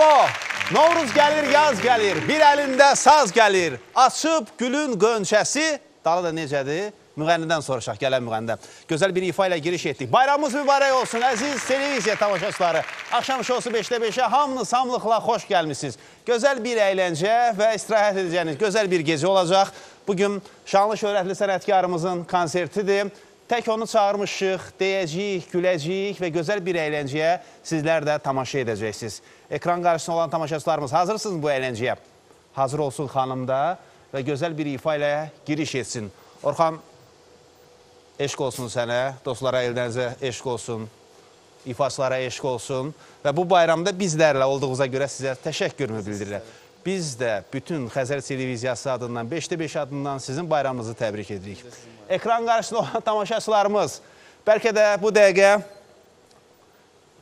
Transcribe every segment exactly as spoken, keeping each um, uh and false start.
Bravo! Novruz gəlir, yaz gəlir, bir əlində saz gəlir. Açıb gülün qönçəsi, dalı da necədir? Müğənnidən soruşaq, gələn müğənnidən. Gözəl bir ifa ilə giriş etdik. Bayramımız mübarək olsun, əziz televiziya tamaşaçıları. Axşam şousu beşdə beşə hamınız hamlıqla xoş gəlmişsiniz. Gözəl bir əyləncə və istirahət edəcəyiniz gözəl bir gecə olacaq. Bugün şanlı şöhrətli sənətkarımızın konsertidir. Tək onu çağırmışıq, deyəcəyik, güləcəyik və gözəl bir əyləncəyə sizlər də tamaşa edəcəksiniz. Ekran qarşısında olan tamaşaçılarımız, hazırsınız bu əyləncəyə? Hazır olsun xanım da və gözəl bir ifa ilə giriş etsin. Orxan, eşq olsun sənə, dostlara elinizə eşq olsun, ifaçılara eşq olsun və bu bayramda bizlərlə olduğunuza görə sizə təşəkkürümü bildirirəm. Biz də bütün Xəzər Televiziyası adından, beşdə beş adından sizin bayramınızı təbrik edirik. Ekran qarşısında olan tamaşaçılarımız, bəlkə də bu dəqiqə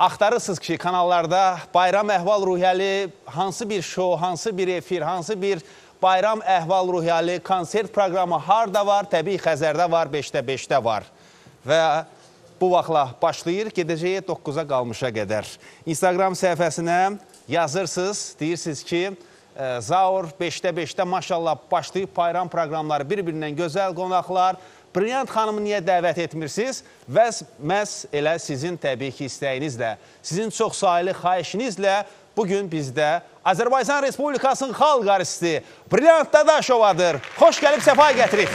axtarırsınız ki, kanallarda bayram əhval-ruhiyyəli hansı bir şou, hansı bir efir, hansı bir bayram əhval-ruhiyyəli konsert proqramı harda var? Təbii Xəzərdə var, beşdə beşdə var. Və bu vaxtla başlayır, gedəcəyə doqquza qalmışa qədər. İnstagram səhifəsinə yazırsınız, deyirsiniz ki, Zaur beşdə beşdə maşallah başlayıb bayram proqramları, bir-birindən gözəl qonaqlar. Brilliant xanımı niyə dəvət etmirsiniz? Və məhz elə sizin təbii ki istəyinizlə, sizin çoxsaylı xahişinizlə bugün bizdə Azərbaycan Respublikasının xalq artisti Brilliant Dadaşovadır. Xoş gəlib, səfa gətirik.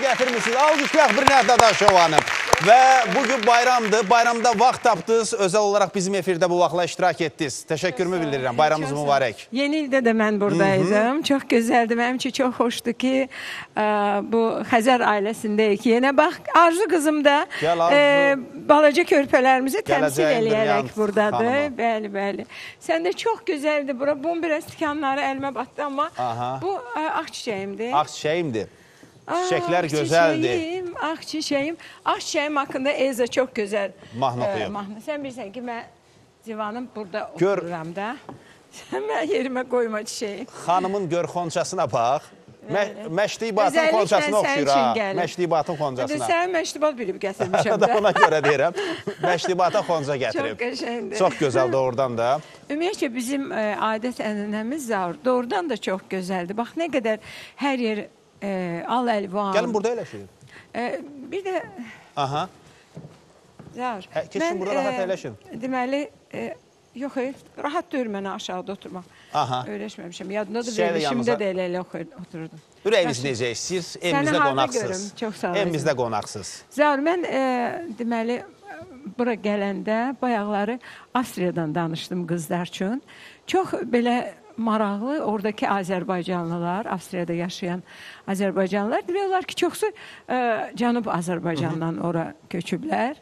getirmişsiniz. Alkışlayaq Brilliant Dadaşovanı. Ve bugün bayramdı. Bayramda vaxt tapdınız. Özel olarak bizim efirde bu vaxtla iştirak ettiniz. Teşekkürümü bildiririm. Bayramımız mübarek. Yeni ilde de ben buradaydım. Çok güzeldi. Benim için çok hoştu ki bu Xəzər ailesindeki yine bak Arzu kızım da e, balaca körpelerimizi temsil eləyərək buradadır. Bəli, bəli. Sen de çok güzeldi bura. Bunun biraz tikanları elime battı ama aha, bu akçiçeğimdi. Akçiçeğimdi. Çiçekler ah, güzeldi. Çiçeğim, ah çiçeğim. Ah çiçeğim hakkında Eza çok güzel. Mahnı okuyayım. Mahnı. Sen bilirsen ki ben divanım burada gör, okuram da. Ben yerime koyma çiçeği. Hanımın gör konçasına bak. Məşribatın konçasına oxuyuram. Məşribatın konçasına. Sən məşribat bilib gətirmişəm də. Ona görə deyirəm. Məşribata konca gətirib. Çox, çox gözəl doğrudan da. Ümumiyyətlə bizim e, adət-ənənəmiz Zaur. Doğrudan da çox gözəldir. Bax nə qədər hər yer e, al əlvan. Gəlin burada eləşin. E, bir də aha. Zaur. Hə, keçin burada rahat eləşin. E, deməli e, yox, hayır, rahat deyil mənə aşağıda oturmaq. Aha. Öyrəşməmişəm. Yadındadır, verilişimdə də elə elə oturdum. Ürəyiniz necə istəyir? Evimizdə qonaqsız. Çox sağ olun. Evimizdə qonaqsız. Zaur, mən e, deməli bura gələndə bayaqları Avstriyadan danışdım qızlar üçün. Çox belə maraqlı oradakı Azərbaycanlılar, Avstriyada yaşayan Azərbaycanlılar deyirlər ki, çoxsu e, Cənub Azərbaycandan ora köçüblər.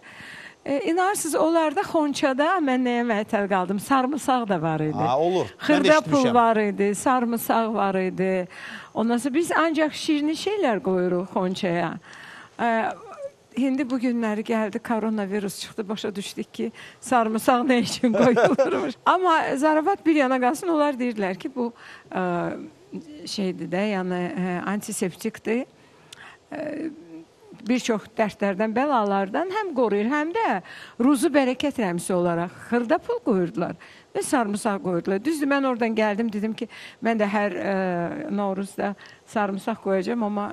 E, İnarsız onlar da Xonçada mən nəyə məhtəl qaldım? Sarımsaq da var idi. Aa, olur. Xırda pul var idi, sarımsaq var idi. Ondan sonra biz ancaq şirin şeylər qoyuruq Xonçaya. E, Hindi bu günləri gəldi, koronavirus çıxdı, başa düşdük ki, sarımsaq nə üçün qoyulurmuş. Amma zarafat bir yana qalsın, onlar deyirlər ki, bu e, şeydir də, yəni e, antiseptikdir. E, Bir çox dərdlərdən, bəlalardan həm qoruyur, həm də ruzu bərəkət rəmsi olaraq xırda pul qoyurdular və sarımsaq qoyurdular. Düzdür, mən oradan gəldim, dedim ki, mən də hər e, Novruzda sarımsaq qoyacağam, amma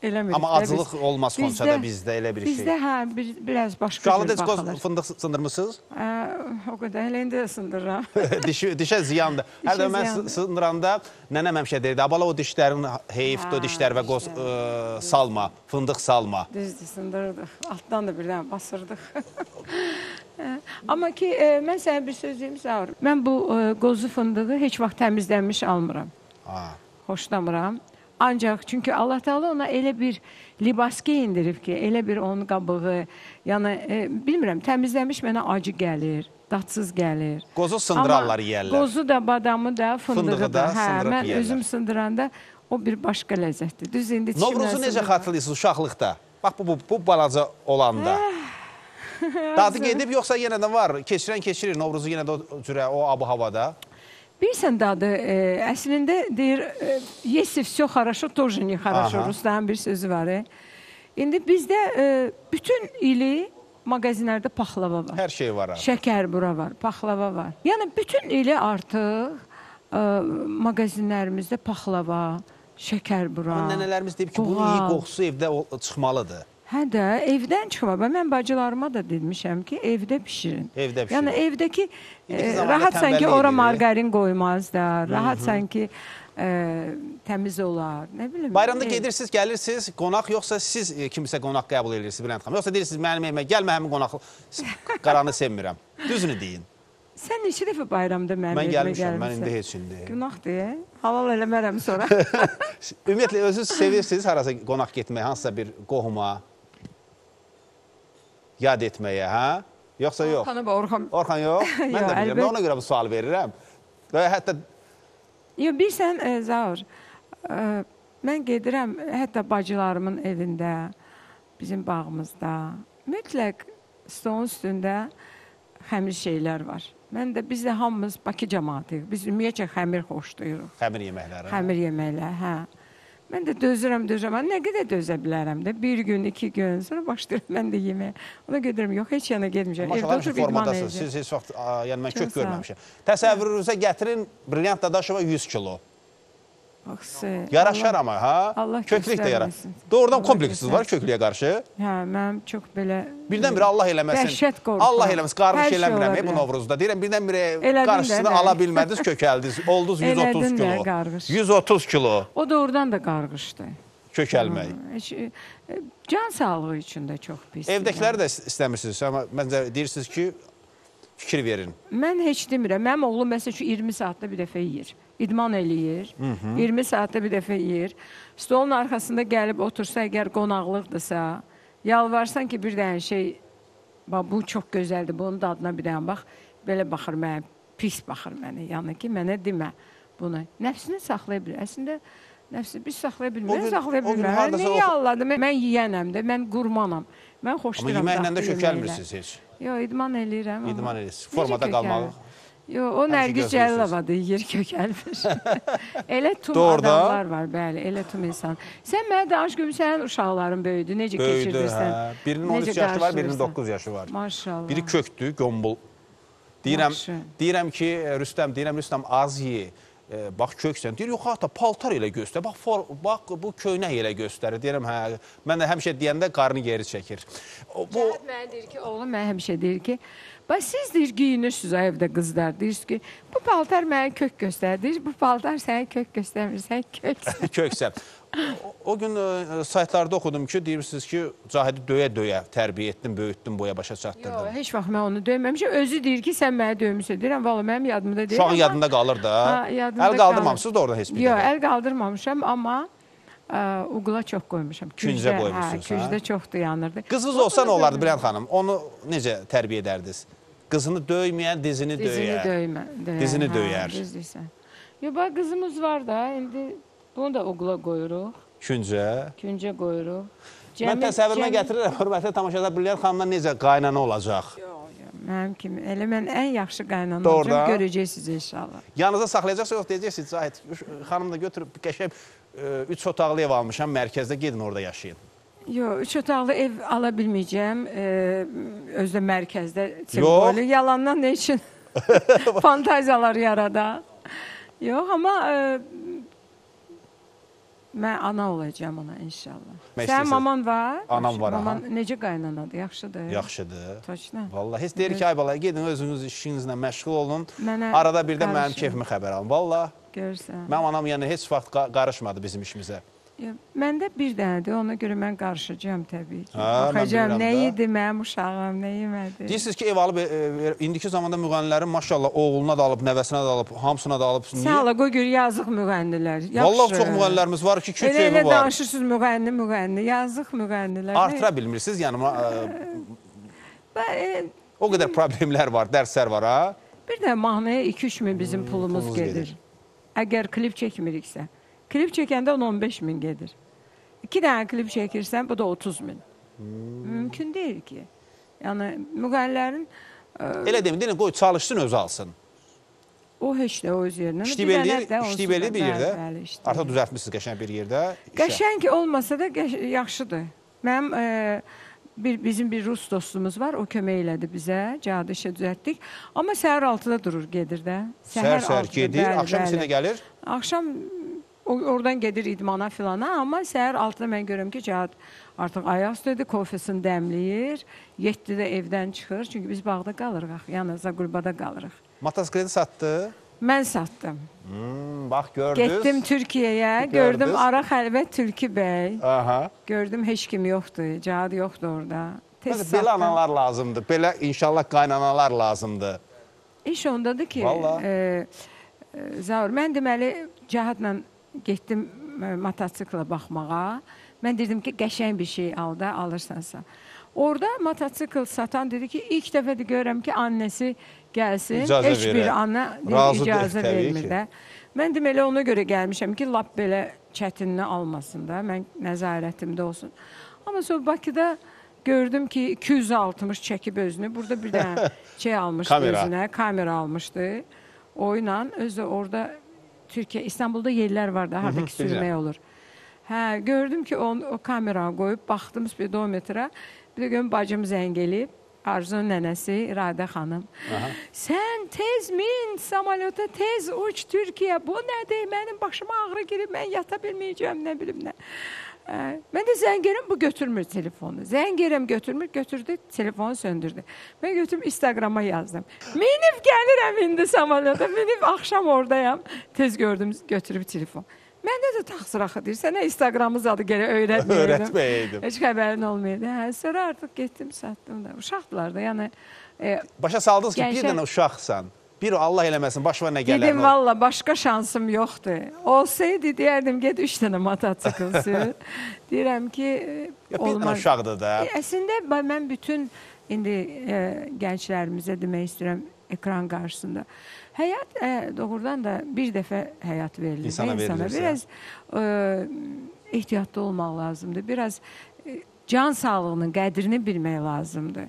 eləmirik. Amma acılıq biz, olmaz konçada bizdə elə bir şey. Bizdə hə, bir, biraz başqa cür baxılır. Şu anda fındıq sındırmışsınız? E, o qədər, elə indi də sındırıram. Dişi, dişə ziyandır. Hər də mən sındıranda nənəm həmişə deyirdi, abala o dişlərin heyifdir, o dişlər və qoz, e, salma, fındıq salma. Düzdür, sındırırdıq. Altdan da birdən basırdıq. Amma ki, e, mən sənə bir söz deyim, Zaur. Mən bu e, qozu fındığı heç vaxt təmizlənmiş almıram. Ha. Xoşlamıram. Ancaq çünki Allah Teala ona elə bir libas geyindirib ki, elə bir onun qabığı, yəni e, bilmirəm, təmizləmiş mənə acı gəlir, dadsız gəlir. Qozu sındırarlar, yeyərlər. Qozu da, badamı da, fındığı, fındığı da, da hə, mən yerlər. Özüm sındıranda o bir başqa ləzzətdir. Düz indi çimlər sındırır. Novruzu necə xatırlayırsınız uşaqlıqda? Bax bu, bu, bu balaca olanda. Dadı gedib yoxsa yenə də var, keçirən keçirir Novruzu yenə də o cürə, o abı havada. Bilirsən dadı, e, əslində deyir, e, Yesif vse хорошо, тоже не хорошо, Rusların bir sözü var. E. İndi bizdə e, bütün ili magazinlərdə paxlava var. Hər şey var. Abi. Şəkər bura var, paxlava var. Yəni bütün ili artıq e, magazinlərimizdə paxlava, şəkər bura. Ama nənələrimiz deyib ki, bunun iyi qoxusu evdə o, çıxmalıdır. Hə də, evdən çıxma. Mən bacılarıma da demişəm ki, evdə pişirin. Evdə pişirin. Yəni evdəki e, rahat sanki ora margarin qoymazlar, rahat sanki e, təmiz olar, nə bilim. Bayramda ev... gedirsiniz, gəlirsiniz, qonaq yoxsa siz e, kimsə qonaq qəbul edirsiniz Brilliant xanım? Yoxsa deyirsiniz, mənim evimə gəlmə, həmin qonaq qaranı sevmirəm. Düzünü deyin. Sən neçə dəfə bayramda mənim evimə gəlmişəm? Mən gəlmişəm, mən indi heç indi. Günahdır, halal eləmərəm sonra. Ümumiyyətlə, özünüz sevirsiniz harasa qonaq getmək, hansısa bir qohuma yad etməyə, hə? Yoxsa yox? Orxan, Orxan. Orxan yox, mən yo, də bilirəm. Elbet. Ona görə bu sual verirəm. Və hətta... Yo, bilirsən, e, Zaur, e, mən gedirəm hətta bacılarımın evində, bizim bağımızda. Mütləq stolun üstündə xəmir şeylər var. Mən də, biz də hamımız Bakı cəmaatıyıq. Biz ümumiyyətcə xəmir xoşduyuruq. Xəmir yeməkləri. Xəmir yeməkləri, hə. Mən də dözürəm, dözürəm. Nə qədər dözə bilərəm də. Bir gün, iki gün, sonra başlayıram mən də yeməyə. Ona gedirəm, yox, heç yana gelməyəcəm. Evdə oturub idman edəcəm. Siz heç vaxt, yəni mən kök görməmişəm. Təsəvvürünüzə gətirin, Brilliant Dadaşova yüz kilo. Yaraşar amma, ha? Köklük də yaraşar. Doğrudan kompleksiniz var köklüyə qarşı. Hə, mənim çox belə... Birdən-birə Allah eləməsin. Dəhşət qorxu. Allah eləməsin, qarmış eləmirəm, bu Novruzda. Deyirəm, birdən-birə qarşısını ala bilmədiniz, kökəldiniz. Oldunuz yüz otuz kilo. yüz otuz kilo. O doğrudan da qarğışdı. kökəlmək. Can sağlığı üçün də çox pis. Evdəkiləri də istəmirsiniz, amma məncə deyirsiniz ki, fikir verin. Mən heç demirəm. Mənim oğlum, məsəl üçün, iyirmi saatda bir dəfə yiyir. İdman eləyir, iyirmi saatda bir dəfə yiyir. Stolun arxasında gəlib otursa, əgər qonaqlıqdırsa, yalvarsan ki, bir dənə şey, bu çox gözəldir, bunun da adına bir dənə bax, belə baxır mənə, pis baxır mənə, yəni ki, mənə demə bunu. Nəfsini saxlaya bilir. Əslində, nəfsini biz saxlaya bilməyəm, saxlaya bilməyəm. Niyə Allah'dır? Mən yiyənəm də, mən qurmanam, mən xoşlayıram. Amma yeməklə də kökəlmirsiniz heç? Yox, idman eləyirəm. İdman eləyirəm. Formada qalmağı. Yox, o Nərgiz Cəlilavadır, yer kökəlmir. Elə tum adamlar var, bəli, elə tum insan. Sən mənə danış görmür, sənin uşaqların böyüdü, necə keçirdirsən? Birinin on üç yaşı var, birinin doqquz yaşı var. Maşallah. Biri kökdür, qombul. Deyirəm ki, Rüstəm, deyirəm, Rüstəm, az ye, bax köksən. Deyir, yox, hata, paltar elə göstər, bax bu köynək elə göstərir. Deyirəm, hə, mən də həmişə deyəndə qarını geri çəkir. Cəhət mənə deyir ki, oğlum mənə həmişə deyir ki, bax, siz deyir, giyinirsiniz evdə qızlar, deyirsiniz ki, bu paltar mənə kök göstərir, bu paltar sənə kök göstərmir, sən köksən. Köksən. O gün saytlarda oxudum ki, deyirsiniz ki, Cahidi döyə-döyə tərbiyə etdim, böyütdüm, boya başa çatdırdım. Yox, heç vaxt mən onu döyməmişəm. Özü deyir ki, sən mənə döymüşsən. Deyirəm, valla mənim yadımda deyir. Uşağın yadında qalır da. Əl qaldırmamışsınız da oradan heç bir dəqiq. Yox, əl qaldırmamışam, amma uqla çox qoymuşam. Küncə qoymuşsunuz. Küncdə çox dayanırdı. Qızınız olsa nə olardı, Brilliant xanım? Onu necə tərbiyə edərdiniz? Qızını döyməyən, dizini döyər. Dizini döyər. Yox, bax, qızımız var da, indi bunu da uqla qoyuruq. Küncə. Küncə qoyuruq. Mən təsəvvürmə gətirirəm, hörmətli tamaşaçılar, Brilliant xanımdan necə qaynana olacaq? Yox, yox, mənim kimi. Elə mən ən yaxşı qaynana olacaq, görəcəksiniz inşallah. Yanınıza saxlayacaqsınız, yox, deyəcəksiniz, Zahid xanım da götürüb, qəşəng üç otaqlı ev almışam, mərkəzdə gedin, orada yaşayın. Yox, üç otaqlı ev ala bilməyəcəm, özdə mərkəzdə simvolu, yalandan nə üçün fantaziyalar yarada. Yox, amma mən ana olacağım ona, inşallah. Sən maman var? Anam var, aha. Necə qaynanadır, yaxşıdır? Yaxşıdır. Toçna. Valla, heç deyir ki, ay balaya, gedin, özünüz işinizlə məşğul olun, arada bir də mənim keyfimi xəbər alın. Valla, mənim anam yəni heç vaxt qarışmadı bizim işimizə. Məndə bir dənədir, ona görə mən qarışacağım təbii ki. Baxacağım, nə idi mənim uşağım, nə yemədi. Deyirsiniz ki, ev alıb, indiki zamanda müğənnilərin maşallah oğluna da alıb, nəvəsinə də alıb, hamısına da alıb. Sən ala, qoy gör, yazıq müğənnilər. Vallahi çox müğənnilərimiz var ki, küçə evi var. Elə elə danışırsınız müğənni, müğənni, yazıq müğənnilər. Artıra bilmirsiniz, yanıma. O qədər problemlər var, dərslər var, ha? Bir də mahnaya iki-üç min bizim pulumuz gedir. Əgər klip çəkmiriksə. Klip çəkəndə on on beş min gedir. İki dənə klip çəkirsən, bu da otuz min. Mümkün deyil ki. Yəni, müğənnilərin... Elə demin, deyilin, qoy, çalışsın, özü alsın. O heç də o öz yerinə. İşləyib eləyir bir yerdə. Artıq düzəltmişsiniz qəşəng bir yerdə. Qəşəng olmasa da yaxşıdır. Mənim... Bizim bir Rus dostumuz var, o kömək elədi bizə, cəhədə işə düzəltdik. Amma səhər altıda durur, gedir də. Səhər-səhər gedir, axşam içində gəlir? Axşam oradan gedir idmana filana, amma səhər altıda mən görürəm ki, cəhəd artıq ayaq üstədir, kofesini dəmləyir, yeddidə evdən çıxır, çünki biz bağda qalırıq, yəni Zaqulbada qalırıq. Motosiklet satdı? Mən satdım. Bax, gördünüz. Getdim Türkiyəyə, gördüm Ara Xəlvət Türki bəy. Gördüm, heç kim yoxdur, cəhad yoxdur orada. Belə analar lazımdır, belə inşallah qaynanalar lazımdır. İş ondadır ki, Zaur, mən deməli cəhadla getdim motosikla baxmağa. Mən dedim ki, qəşəng bir şey al da, alırsansa. Orada motosikl satan dedi ki, ilk dəfədir görürəm ki, annəsi gəlsin, heç bir anə icazə vermir də. Mən deməli, ona görə gəlmişəm ki, lap belə çətinini almasın da, mən nəzarətimdə olsun. Amma sonra Bakıda gördüm ki, iki yüz altmış çəkib özünü, burada bir dənə şey almışdı özünə, kamera almışdı. Oyla, özü orada, Türkiyə, İstanbulda yerlər var da, harada ki, sürmək olur. Hə, gördüm ki, o kameranı qoyub, baxdım speedometrə. Bir də görüm, bacım zəng eləyib, Arzun nənəsi, İradə xanım. Sən tez min, samolyota tez uç, Türkiyə, bu nədir? Mənim başıma ağrı girib, mən yata bilməyəcəm, nə bilim nə. Mən də zəng eləyəm, bu götürmür telefonu. Zəng eləyəm, götürmür, götürdü, telefonu söndürdü. Mən götürüm, İnstagrama yazdım. Minib gəlirəm indi samolyota, minib axşam oradayam. Tez gördüm, götürüb telefon. Məndə də taxsır axı deyirsən, Instagramımız adı gələ öyrətməyəydim. Heç xəbərin olmayaydı. Hə, sonra artıq getdim, satdım da. Uşaqdılar da, yəni... E, başa saldınız ki, bir dənə uşaqsan. Bir o, Allah eləməsin, başıma nə gələr? Dedim, valla, başqa şansım yoxdur. Olsaydı, deyərdim, get üç dənə motocikl sür. Deyirəm ki, olmaz. Ya, bir dənə uşaqdır da. E, əslində, mən bütün indi e, gənclərimizə demək istəyirəm, ekran qarşısında. Həyat e, doğrudan da bir dəfə həyat verilir. İnsana, insana biraz e, ehtiyatlı olmaq lazımdır. Biraz e, can sağlığının qədrini bilmək lazımdır.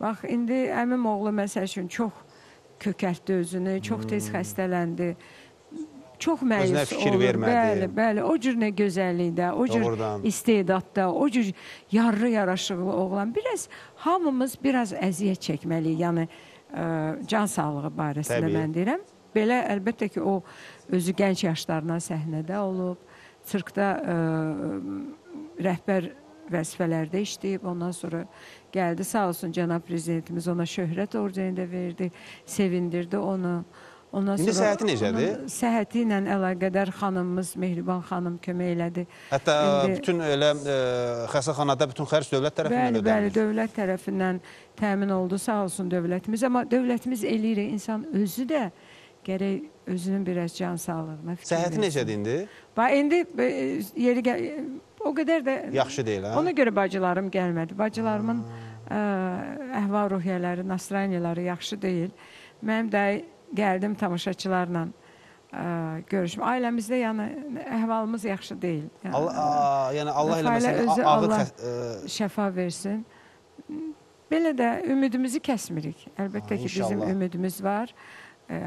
Bax, indi əmim oğlu məsəl üçün çox kökəltdi özünü, çox tez xəstələndi. Çox məyus olur. Özünə fikir vermədi. Bəli, bəli. O cür nə gözəllikdə, o cür doğrudan istedadda, o cür yarrı yaraşıqlı oğlan. Biraz hamımız biraz əziyyət çəkməliyik. Yəni, can sağlığı barəsində mən deyirəm. Belə əlbəttə ki, o özü gənc yaşlarına səhnədə olub, sirkdə rəhbər vəzifələrdə işləyib, ondan sonra gəldi, sağ olsun cənab prezidentimiz ona şöhrət ordeni də verdi, sevindirdi onu. İndi səhəti necədir? Səhəti ilə əlaqədar xanımımız, Mehriban xanım kömək elədi. Hətta bütün elə xəstəxanada bütün xərc dövlət tərəfindən ödənilir. Bəli, bəli, dövlət tərəfindən təmin oldu, sağ olsun dövlətimiz. Amma dövlətimiz eləyir, insan özü də gərək özünün biraz can sağlığına fikir verir. Səhəti necədir indi? İndi yeri o qədər də... Yaxşı deyil, hə? Ona görə bacılarım gəlmədi. Bacılarımın əhval-ruhiyyələri, nasraniyyələri yaxşı deyil. Mənim dəyi gəldim tamaşaçılarla görüşmə. Ailəmizdə əhvalımız yaxşı deyil. Yəni Allah eləməsə ağır şəfa versin. Belə də ümidimizi kəsmirik. Əlbəttə ki, bizim ümidimiz var.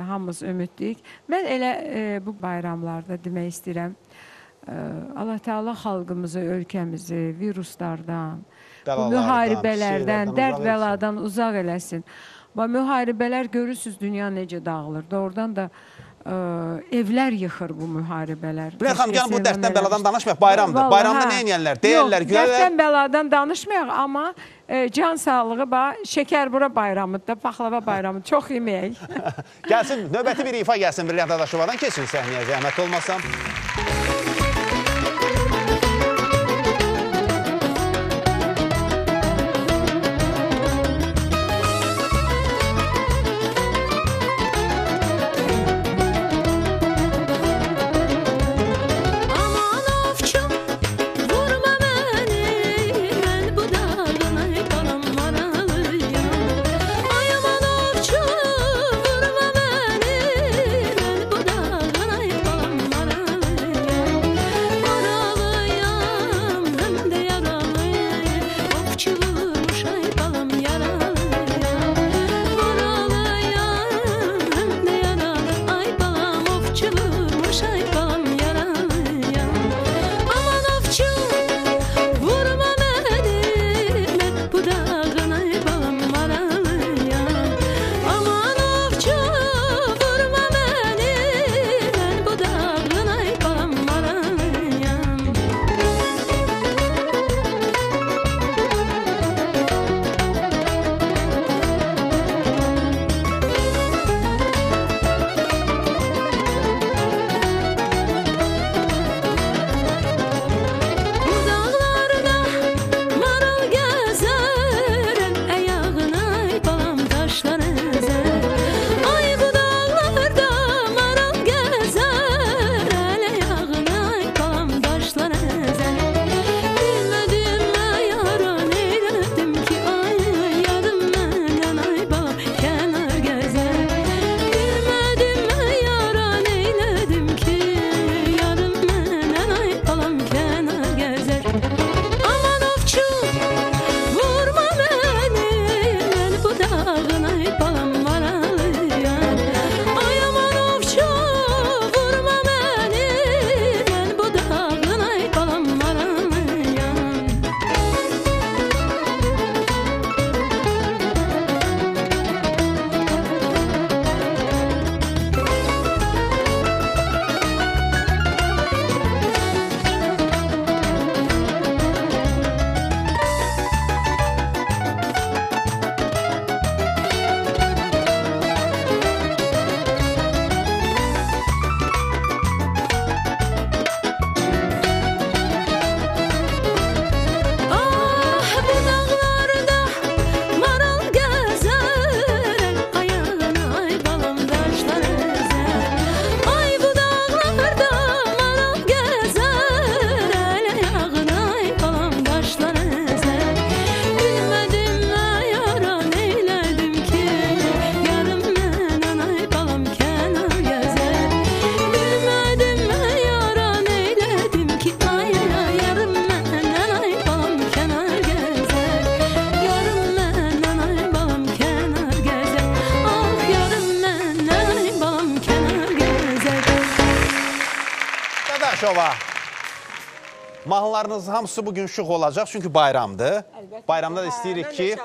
Hamımız ümidliyik. Mən elə bu bayramlarda demək istəyirəm, Allah Teala xalqımızı, ölkəmizi viruslardan, müharibələrdən, dərd-bəladan uzaq eləsin. Və müharibələr görürsünüz, dünya necə dağılır. Doğrudan da evlər yıxır bu müharibələr. Bülent xanım, gəlin bu dərddən bəladan danışmayaq, bayramdır. Bayramda nə eləyənlər? Deyərlər, güvələr. Dərddən bəladan danışmayaq, amma can sağlığı, şəkər bura bayramıdır, paxlava bayramıdır. Çox yeməyək. Gəlsin, növbəti bir ifa gəlsin Brilliant Dadaşovadan. Keçin səhniyə, zəhmət olmasam. Dadaşova. Mahnılarınız hamısı bugün şux olacaq, çünki bayramdır. Əlbəttə. Bayramda da istəyirik hə, ki, e,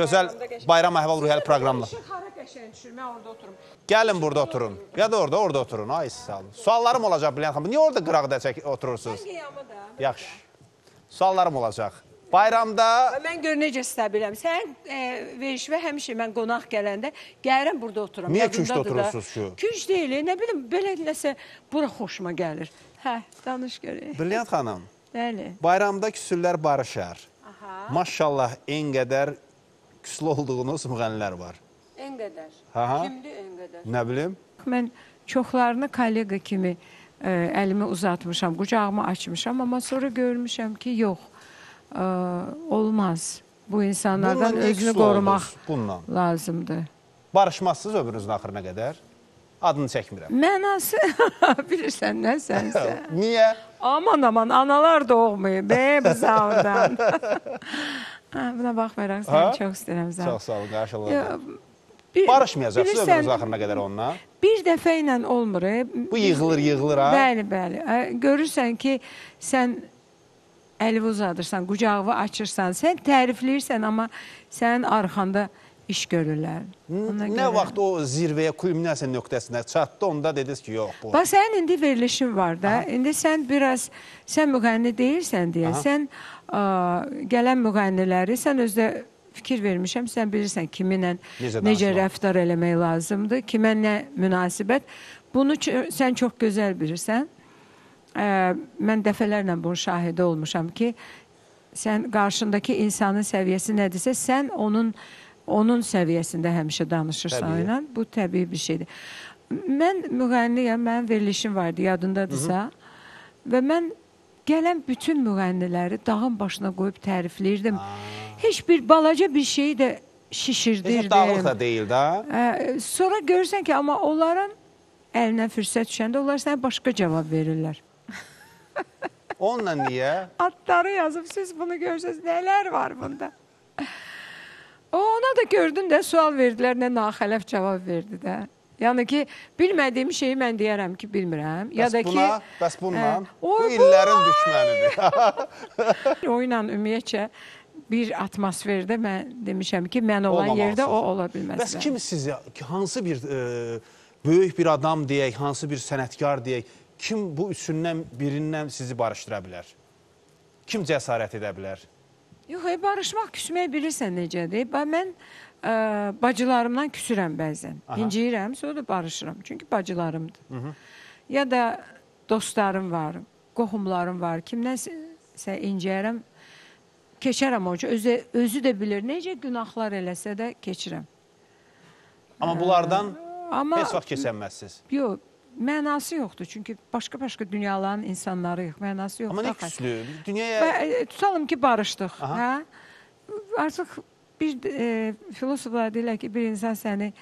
gözəl bayram əhval-ruhiyyəli proqramla. Şux hara qəşəng düşür, mən orada oturum. Gəlin burada oturun. Ya da orada, orada oturun. Ay, siz alın. Suallarım olacaq, Brilliant xanım. Niyə orada qıraqda oturursunuz? Mən qiyamı da. Yaxşı. Suallarım olacaq. Bayramda... Mən gör necə istə biləm. Sən e, verişvə həmişə mən qonaq gələndə gəlirəm burada oturam. Niyə küncdə oturursunuz ki? Künc deyil, nə bilim, belə diləsə bura xoşuma gəlir. Hə, danış görək. Brilliant xanım, bəli. Bayramda küsürlər barışar. Aha. Maşallah, en qədər küslü olduğunuz müğənilər var. En qədər? Aha. Kimdir en qədər? Nə bilim? Mən çoxlarını kollega kimi e, əlimi uzatmışam, qucağımı açmışam, amma sonra görmüşəm ki, yox. Ee, olmaz. Bu insanlardan bununla özünü korumaq bununla lazımdır. Barışmazsınız ömrünüzün axırına qədər. Adını çəkmirəm. Mənası bilirsən nə sənsə. Niyə? Aman aman analar doğmayıb be Zaurdan. Buna baxmayaraq səni çox istəyirəm Zaur. Çox sağ ol, qarşılıqlı. Barışmayacaqsınız ömrünüzün axırına qədər onunla. Bir dəfə ilə olmur. Bu yığılır yığılır ha. Bəli bəli. Görürsən ki sən əlini uzadırsan, qucağını açırsan, sən tərifləyirsən, amma sənin arxanda iş görürlər. Ona nə vaxt o zirvəyə, kulminasiya nöqtəsinə çatdı, onda dediniz ki, yox bu. Bax, sənin indi verilişin var da, aha, indi sən biraz, sən müğənni deyirsən deyə, aha, sən ə, gələn müğənniləri, sən özdə fikir vermişəm, sən bilirsən kiminlə necə, necə rəftar eləmək lazımdır, kimə nə münasibət, bunu sən çox gözəl bilirsən. Mən dəfələrlə bunun şahidi olmuşam ki, sən qarşındakı insanın səviyyəsi nədirsə, sən onun onun səviyyəsində həmişə danışırsan ilə. Bu təbii bir şeydir. Mən müğənniyəm, mənim verilişim vardı, yadındadırsa. Və mən gələn bütün müğənniləri dağın başına qoyub tərifləyirdim. Heç bir balaca bir şeyi də şişirdirdim. Heç dağlıq da deyil də. Sonra görürsən ki, amma onların əlinə fürsət düşəndə onlar sənə başqa cavab verirlər. Onunla niye? Atları yazıp siz bunu görsünüz, neler var bunda? Ona da gördüm de sual verdiler, ne naxələf cevap verdi de. Yani ki bilmediğim şeyi ben diyerem ki bilmirəm. Bəs ya da buna, ki, bəs bununla, e, o, bu illerin düşmənidir. Oyla ümumiyyətcə bir atmosferde mən demişəm ki, mən olan olmam yerdə o ola bilməz. Bəs kim siz, hansı bir e, böyük bir adam deyək, hansı bir sənətkar deyək, kim bu üçündən birindən sizi barışdıra bilər? Kim cəsarət edə bilər? Yox, e, barışmaq, küsmək bilirsən necədir. Mən e, bacılarımdan küsürəm bəzən. Aha. İnciyirəm, sonra da barışıram. Çünki bacılarımdır. Hı -hı. Ya da dostlarım var, qohumlarım var. Kimdənsə inciyərəm, keçərəm o üçün. Özü, özü də bilir, necə günahlar eləsə də keçirəm. Amma bunlardan e, heç vaxt keçənməzsiniz. Yox. Mənası yoxdur, çünki başqa-başqa dünyaların insanlarıyıq, mənası yoxdur. Amma nə küslü, dünyaya... Tutalım ki, barışdıq. Hə? Artıq bir e, filosoflar deyirlər ki, bir insan səni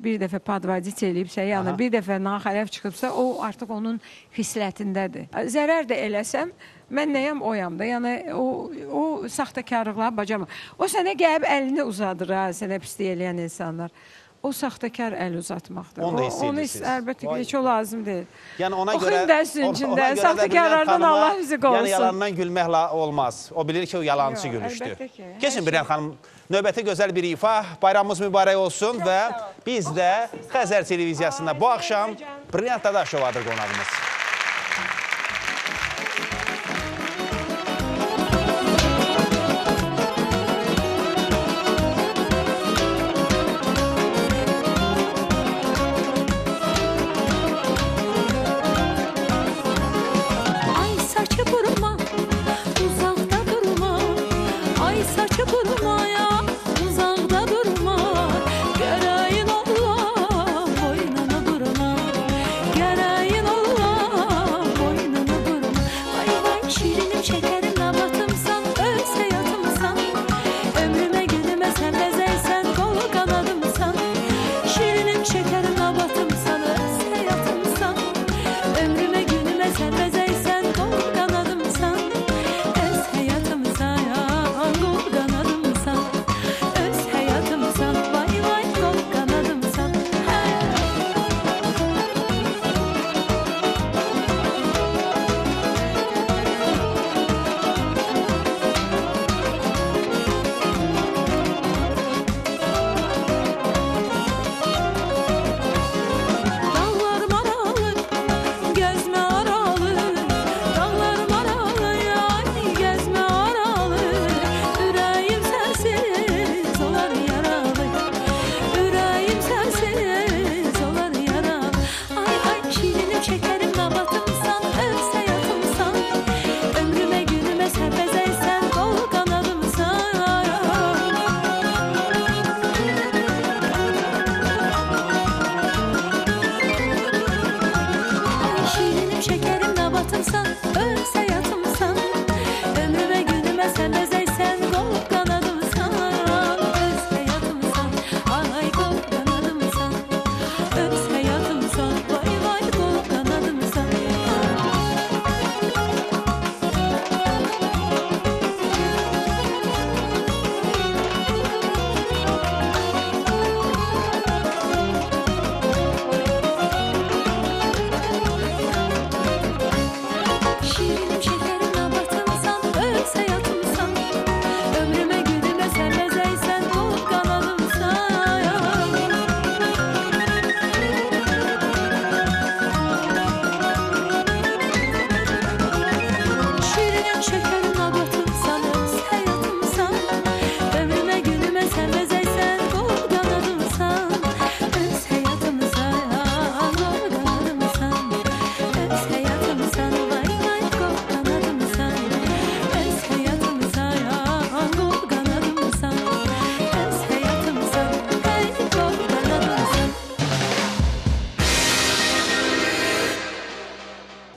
bir dəfə padvacit eləyibsə, yəni bir dəfə naxələf çıxıbsa, o artıq onun xislətindədir. Zərər də eləsəm, mən nəyəm oyam da, yəni o, o saxtakarlıqları bacamam. O sənə gəlib əlini uzadır, ha, sənə pislik eləyən insanlar. O saxtakar əl uzatmaqdır. Onu da hiss edirsiniz. Əlbəttə ki, heç o lazım deyil. Yəni ona görə... Oxun dəsin içində, saxtakarlardan Allah bizi qorusun. Yəni yalandan gülmək olmaz. O bilir ki, o yalancı gülüşdür. Keçin Brilliant xanım, növbəti gözəl bir ifa. Bayramımız mübarək olsun və biz də Xəzər Televiziyasında bu axşam Brilliant Dadaşovadır qonağımız. Görəyin Allah, boynunu vurma, görəyin Allah,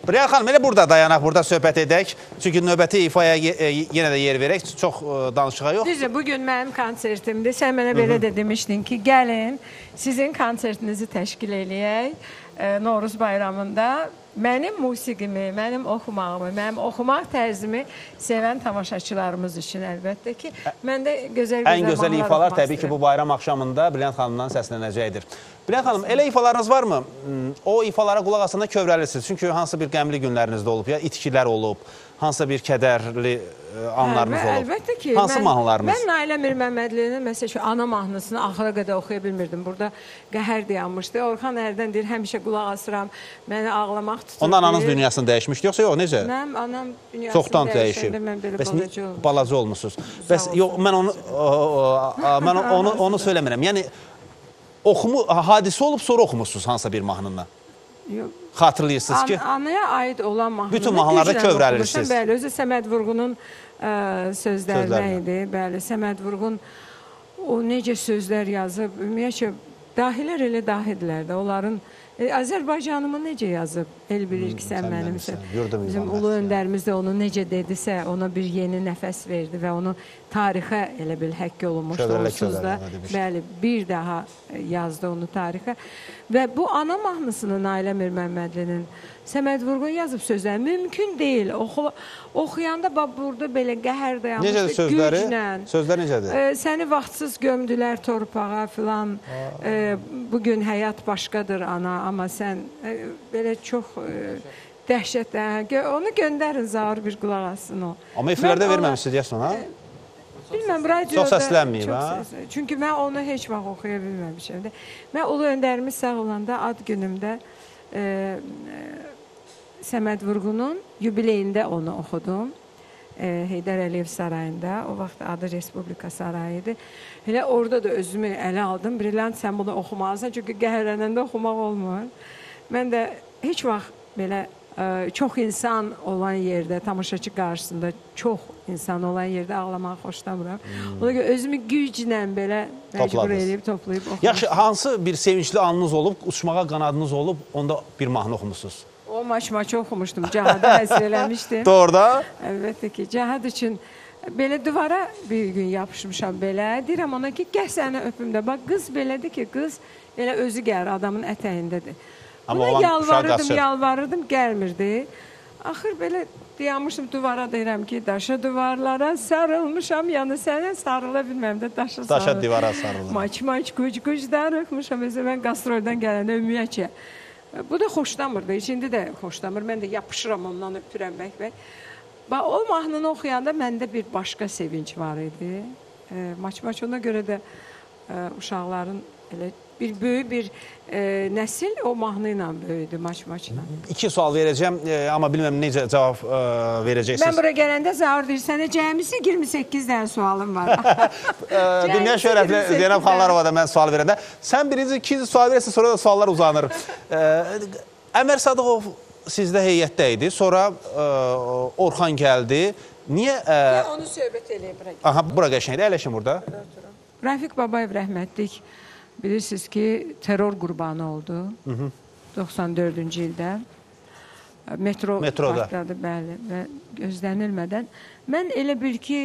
Briya xanım, elə burada dayanaq, burada söhbət edək. Çünki növbəti ifaya yenə də yer verək. Çox danışığa yox. Düzdür, bugün mənim konsertimdir. Sən mənə belə də demişdin ki, gəlin, sizin konsertinizi təşkil eləyək Novruz bayramında. Mənim musiqimi, mənim oxumağımı, mənim oxumaq tərzimi sevən tamaşaçılarımız üçün əlbəttə ki, mən də gözəl-gözəl ən gözəl ifalar təbii ki, bu bayram axşamında Brilliant xanımdan səslənəcəkdir. Brilliant xanım, elə ifalarınız varmı? O ifalara qulaq asanda kövrəlirsiniz. Çünki hansı bir qəmli günlərinizdə olub, ya itkilər olub, hansı bir kədərli anlarınız olub. Əlbəttə ki, hansı mahnılarınız? Mən Nailə Mirməmmədlinin, məsəl üçün, ana mahnısını axıra qədər oxuya bilmirdim. Burada qəhər dayanmışdı. Orxan hərdən deyir, həmişə qulaq asıram, məni ağlamaq tutur. Ondan ananız dünyasını dəyişmişdi, yoxsa yox, necə? Mənim anam dünyasını dəyişəndə mən belə balaca olmuşum. Balaca olmuşsunuz. Bəs, yox, mən onu söyləmirəm. Yəni, hadisə olub, sonra oxumuşsunuz hansısa bir mahnınla. Yox. Xatırlayırsınız ki, anaya aid olan mahnını bütün mahnılarda kövrəlirsiniz. Bəli, özü Səməd Vurğunun sözlərinə idi. Bəli, Səməd Vurğun o necə sözlər yazıb, ümumiyyətcə, dahilər elə dahidirlər də, onların Azərbaycanımı necə yazıb, el bilir ki, sən mənimsən. Bizim ulu öndərimiz də onu necə dedisə, ona bir yeni nəfəs verdi və onu tarixə elə bil həkk olunmuşdu, onsuz da bir daha yazdı onu tarixə. Və bu ana mahnısını Nailə Mirməmmədlinin Səməd Vurğun yazıb sözləri mümkün deyil. Oxuyanda burada belə qəhər dayanmışdı, güclə. Sözlər necədir? Səni vaxtsız gömdülər torpağa filan, bugün həyat başqadır ana, amma sən belə çox dəhşətlə, onu göndərin, Zaur bir qulaq asın o. Amma efirlərdə verməmişsiniz deyəsən ona? Bilməm, radioda çox səslənməyib, ha? Çünki mən onu heç vaxt oxuya bilməmişəm. Mən ulu öndərimiz sağ olanda ad günümdə Səməd Vurğunun yubileyində onu oxudum. Heydar Aliyev sarayında, o vaxt adı Respublika sarayı idi. Elə orada da özümü ələ aldım. Brilliant, sən bunu oxumalısın, çünki qəhərlənəndə oxumaq olmur. Mən də heç vaxt belə çox insan olan yerdə, tamaşaçı qarşısında çox insan olan yerdə ağlamağı xoşlamıram. Ona görə özümü güclə belə məcbur edib, toplayıb oxumuşsunuz. Yaxşı, hansı bir sevincli anınız olub, uçmağa qanadınız olub, onda bir mahnı oxumuşsunuz? O maçmaçı oxumuşdum, Cahada həzr eləmişdim. Doğruda? Əlbəttə ki, Cahad üçün belə duvara bir gün yapışmışam belə. Deyirəm ona ki, gəh səni öpüm də. Bax, qız belədir ki, qız elə özü gəlir, adamın ətəyindədir. Buna yalvarırdım, yalvarırdım, gəlmirdi. Axır belə dayanmışdım duvara, deyirəm ki, daşa duvarlara sarılmışam, yanı sənə sarıla bilməm də, daşa sarılır. Daşa divara sarılır. Maç-maç, quc-quc darıxmışam, özə mən qastroldan gələndə ümumiyyətcə. Bu da xoşlamırdı, heç indi də xoşlamır, mən də yapışıram ondan, öpürəm bək-bək. O mahnını oxuyanda məndə bir başqa sevinç var idi. Maç-maç ona görə də uşaqların elə bir böyük bir nəsil o mahnı ilə böyüdü, maç-maçla. İki sual verəcəm, amma bilməm necə cavab verəcəksiniz. Mən bura gələndə Zaur deyir, sənə cəmisi iyirmi səkkiz dənə sualım var. Dünya şöhrətli Zeynəb Xanlarovada mən sual verəndə. Sən birinci, ikinci sual verəsən, sonra da suallar uzanır. Əmər Sadıqov sizdə heyətdə idi, sonra Orxan gəldi. Niyə? Onu söhbət eləyib, bura gəldi. Aha, bura qəşəngdir, əyləşin burada. Rafiq Babayev rəhmətlik. Bilirsiniz ki, terör qurbanı oldu doxsan dördüncü ildə. Metro partladı, bəli, və gözlənilmədən. Mən elə bil ki,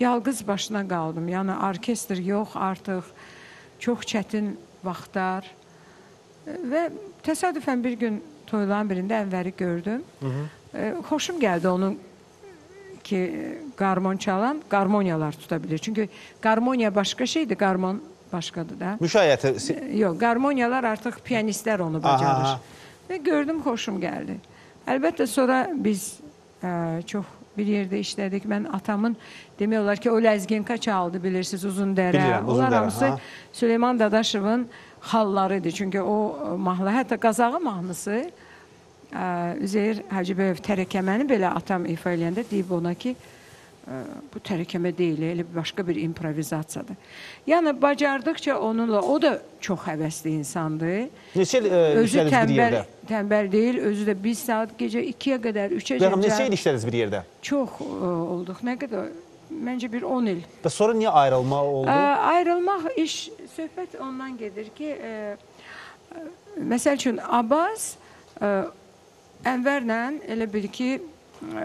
yalqız başına qaldım. Yəni, orkestr yox artıq, çox çətin vaxtlar. Və təsadüfən bir gün toyların birində Ənvəri gördüm. Xoşum gəldi onun ki, qarmon çalan, qarmoniyalar tuta bilir. Çünki qarmoniya başqa şeydir, qarmon başqadır da. Müşayiəti? Yox, qarmoniyalar artıq piyanistlər onu bacarır. Və gördüm, xoşum gəldi. Əlbəttə, sonra biz çox bir yerdə işlədik. Mən atamın, demək olar ki, o ləzginka çaldı, bilirsiniz, uzun dərə. Onlar hamısı Süleyman Dadaşovun xallarıdır. Çünki o mahnı, hətta Qazağı mahnısı, Üzeyir Hacıbəyev tərəkəməni belə atam ifa eləyəndə deyib ona ki, bu tərəkəmə deyil, elə başqa bir improvizasiyadır. Yəni, bacardıqca onunla, o da çox həvəsli insandır. Neçə il işlədiniz bir yerdə? Özü tənbəl deyil, özü də bir saat gecə ikiyə qədər, üçə qədər. Neçə il işlədiniz bir yerdə? Çox olduq, nə qədər? Məncə bir on il. Və sonra niyə ayrılmaq oldu? Ayrılmaq iş, söhbət ondan gedir ki, məsəl üçün, Abbas Ənvərlə elə bil ki, e,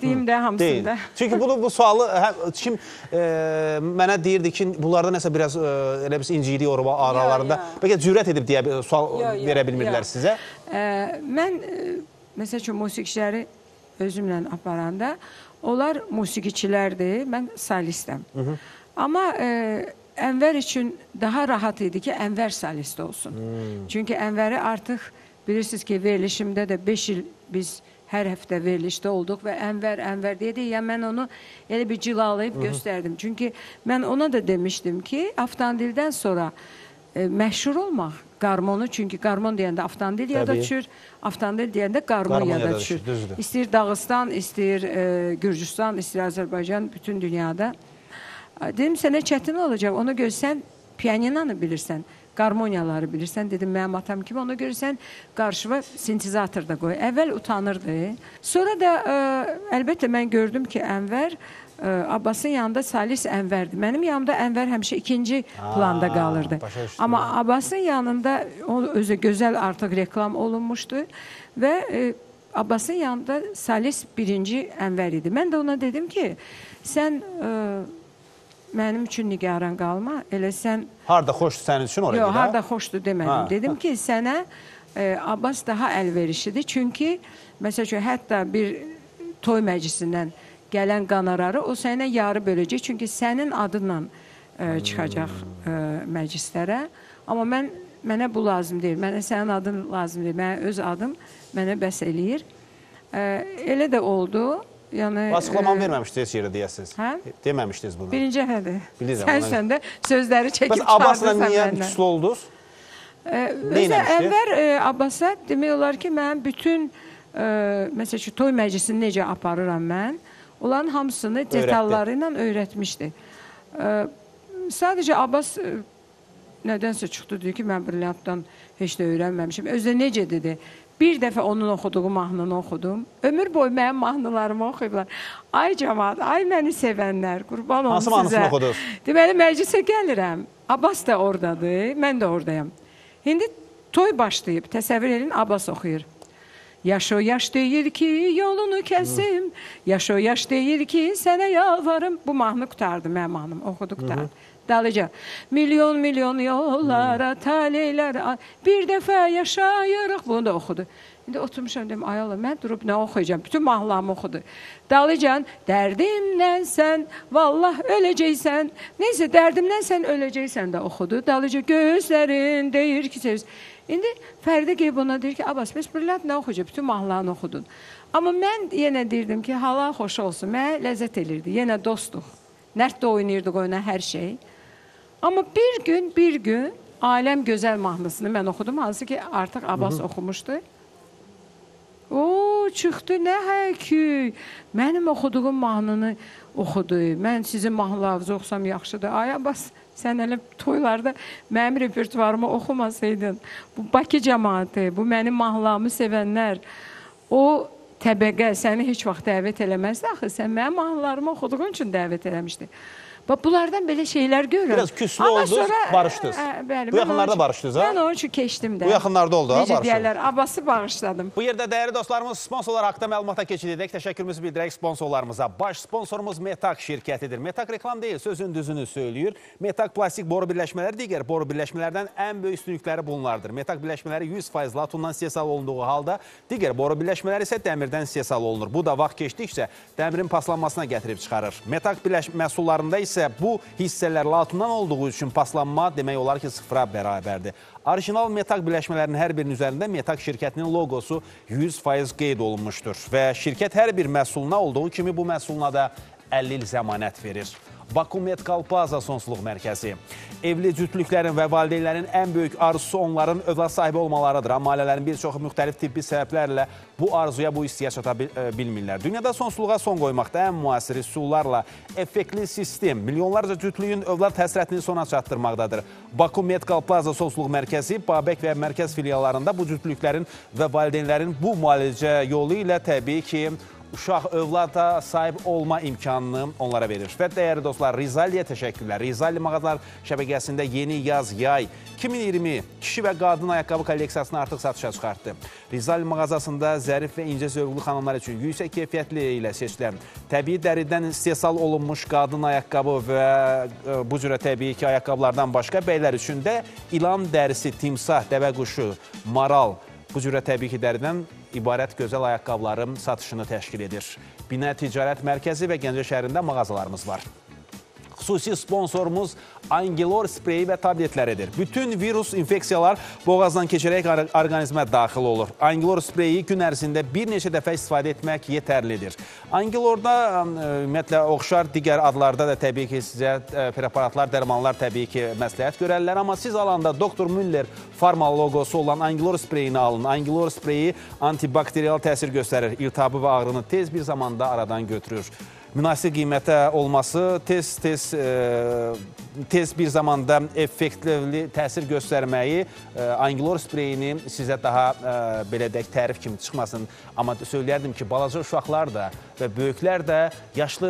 deyim də hamısında. Çünki bunu, bu sualı hə, kim e, mənə deyirdi ki, bunlarda nəsə biraz e, elə bir inciydi orada aralarında. Bəlkə cürət edib deyə sual ya, ya, verə bilmirlər ya. Sizə. E, mən e, məsəl üçün musiqiçiləri özümlə aparanda, onlar musiqiçilərdir, mən solistəm. Hı -hı. Amma e, Ənvər üçün daha rahat idi ki, Ənvər solist olsun. Hmm. Çünki Ənvəri artıq bilirsiniz ki, verilişimdə də beş il biz hər həftə verilişdə olduq və Ənvər, Ənvər deyə deyə mən onu elə bir cilalayıb hmm. göstərdim. Çünki mən ona da demişdim ki, avtandildən sonra e, məşhur olmaq qarmonu, çünki qarmon deyəndə avtandil yada düşür, avtandil deyəndə qarmon yada düşür. Düzdür. İstəyir Dağıstan, istəyir e, Gürcüstan, istəyir Azərbaycan, bütün dünyada. Dedim, sənə çətin olacaq, ona görə sən piyaninanı bilirsən, qarmoniyaları bilirsən. Dedim, mənim atam kimi, ona görə sən qarşıva sintizator da qoy. Əvvəl utanırdı. Sonra da ə, əlbəttə mən gördüm ki, Ənvər, ə, Abbasın yanında salis Ənvərdir. Mənim yanımda Ənvər həmişə ikinci Aa, planda qalırdı. Amma Abbasın yanında o özü gözəl artıq reklam olunmuşdu və ə, Abbasın yanında salis birinci Ənvər idi. Mən də ona dedim ki, sən... Ə, Mənim üçün nigaran qalma, elə sən... Harada xoşdur sənin üçün oraya? Yox, harada xoşdur demədim. Ha. Dedim ki, sənə e, Abbas daha əlverişlidir. Çünki, məsəl üçün, hətta bir toy məclisindən gələn qanararı o sənə yarı böləcək. Çünki sənin adınla e, çıxacaq e, məclislərə. Amma mən, mənə bu lazım deyil. Mənə sənin adın lazım deyil. Mənə öz adım mənə bəs eləyir. E, elə də oldu. Yəni, açıqlamanı verməmişdiniz yerə deyəsiniz. Hə? Deməmişdiniz bunu. Birinci hədir. Sənsən də sözləri çəkib çıxardın. Abbasla niyə küslu oldunuz? Özə əvvəl e, Abbasa demək olar ki, mən bütün e, məsəl ki, toy məclisini necə aparıram mən, onların hamısını detalları ilə öyrətmişdi. E, sadəcə Abbas e, nədənsə çıxdı, dedi ki, mən Brilliantdan heç də öyrənməmişim. Özə necə dedi? Bir dəfə onun oxuduğu mahnını oxudum. Ömür boyu mənim mahnılarımı oxuyublar. Ay cəmaat, ay məni sevənlər, qurban olun sizə. Hansı mahnısını oxudunuz? Deməli, məclisə gəlirəm. Abbas da oradadır, mən də oradayım. İndi toy başlayıb, təsəvvür edin, Abbas oxuyur. Yaş o yaş deyir ki, yolunu kəsim. Yaş o yaş deyir ki, sənə yalvarım. Bu mahnı qurtardı, mənim mahnım oxudu qurtardı. Dalıca, milyon milyon yollara, taleylərə, bir dəfə yaşayırıq, bunu da oxudu. İndi oturmuşam, deyim, ay Allah, mən durub nə oxuyacağım? Bütün mahnılarımı oxudu. Dalıcan, dərdimdən sən, vallah öləcəksən, neysə, dərdimdən sən öləcəksən də oxudu. Dalıca, gözlərin deyir ki, seviz. İndi Fərdə qeyb ona deyir ki, Abbas, bəs Brilliant nə oxuyacaq? Bütün mahnılarını oxudun. Amma mən yenə deyirdim ki, hala xoş olsun, mənə ləzzət elirdi, yenə dostuq. Nərtdə oynayırdıq oyuna hər şey. Amma bir gün, bir gün Aləm Gözəl mahnısını mən oxudum, hansı ki artıq Abbas oxumuşdu. O çıxdı, nə həkü, mənim oxuduğum mahnını oxudu, mən sizin mahnılarınızı oxusam yaxşıdır. Ay Abbas, sən elə toylarda mənim repertuarımı oxumasaydın, bu Bakı cəmaatı, bu mənim mahnılarımı sevənlər, o... Təbəqə səni heç vaxt dəvət eləməzdi axı, sən mənim mahnılarımı oxuduğun üçün dəvət eləmişdi. Bax, bunlardan belə şeylər görürəm. Biraz küslü oldunuz, barışdınız. Bu yaxınlarda barışdınız, ha? Mən onun üçün keçdim də. Bu yaxınlarda oldu, ha, barışdınız. Necə deyərlər, Abbası bağışladım. Bu yerdə dəyərli dostlarımız, sponsorlar haqqında məlumata keçid edək. Təşəkkürümüzü bildirək sponsorlarımıza. Baş sponsorumuz Metak şirkətidir. Metak reklam deyil, sözün düzünü söylüyür. Metak plastik boru birləşmələri digər boru birləşmələrdən ən böyük üstünlükləri bunlardır. Metak birləşmələri yüz faiz latundan istehsal olunduğu halda, digər boru birləşmələri isə dəmirdən istehsal olunur. Bu da vaxt keçdikcə dəmirin paslanmasına gətirib çıxarır. Metak məhsullarında isə bu hissələr latundan olduğu üçün paslanma demək olar ki sıfıra bərabərdir. Orijinal metak birləşmələrinin hər birinin üzərində Metak şirkətinin logosu yüz faiz qeyd olunmuşdur və şirkət hər bir məhsuluna olduğu kimi bu məhsuluna da əlli il zəmanət verir. Bakumet Kalplaza Sonsuzluq Mərkəzi. Evli cütlüklərin və valideynlərin ən böyük arzusu onların övlad sahibi olmalarıdır. Amma ailələrin bir çoxu müxtəlif tibbi səbəblərlə bu arzuya, bu istəyə çata bilmirlər. Dünyada sonsuzluğa son qoymaqda ən müasir üsullarla effektli sistem milyonlarca cütlüyün övlad həsrətini sona çatdırmaqdadır. Bakumet Kalplaza Sonsuzluq Mərkəzi, Babək və Mərkəz filiyalarında bu cütlüklərin və valideynlərin bu müalicə yolu ilə təbii ki uşaq övlada sahib olma imkanını onlara verir. Və dəyərli dostlar, Rizaliyə təşəkkürlər. Rizali mağazalar şəbəkəsində yeni yaz yay iki min iyirmi kişi və qadın ayaqqabı kolleksiyasını artıq satışa çıxartdı. Rizali mağazasında zərif və incə zövqlü xanımlar üçün yüksək keyfiyyətli ilə seçilən təbii dəridən istehsal olunmuş qadın ayaqqabı və bu cürə təbii ki, ayaqqabılardan başqa bəylər üçün də ilan dərisi, timsah, dəvə quşu, maral, bu cürə təbii ki, dəridən ibarət gözəl ayaqqabıların satışını təşkil edir. Binə Ticarət Mərkəzi və Gəncə şəhərində mağazalarımız var. Xüsusi sponsorumuz Anglor spreyi və tabletləridir. Bütün virus infeksiyalar boğazdan keçərək orqanizmə daxil olur. Anglor spreyi gün ərzində bir neçə dəfə istifadə etmək yetərlidir. Anglorda, ümumiyyətlə, oxşar digər adlarda da təbii ki, sizə preparatlar, dərmanlar təbii ki, məsləhət görərlər. Amma siz alanda doktor Müller Pharma logosu olan Anglor spreyini alın. Anglor spreyi antibakterial təsir göstərir. İltihabı və ağrını tez bir zamanda aradan götürür. Münasib qiymətə olması tez-tez tez bir zamanda effektli təsir göstərməyi, Anglor spreyini sizə daha belə deyək tərif kimi çıxmasın. Amma söyləyərdim ki, balaca uşaqlar da və böyüklər də, yaşlı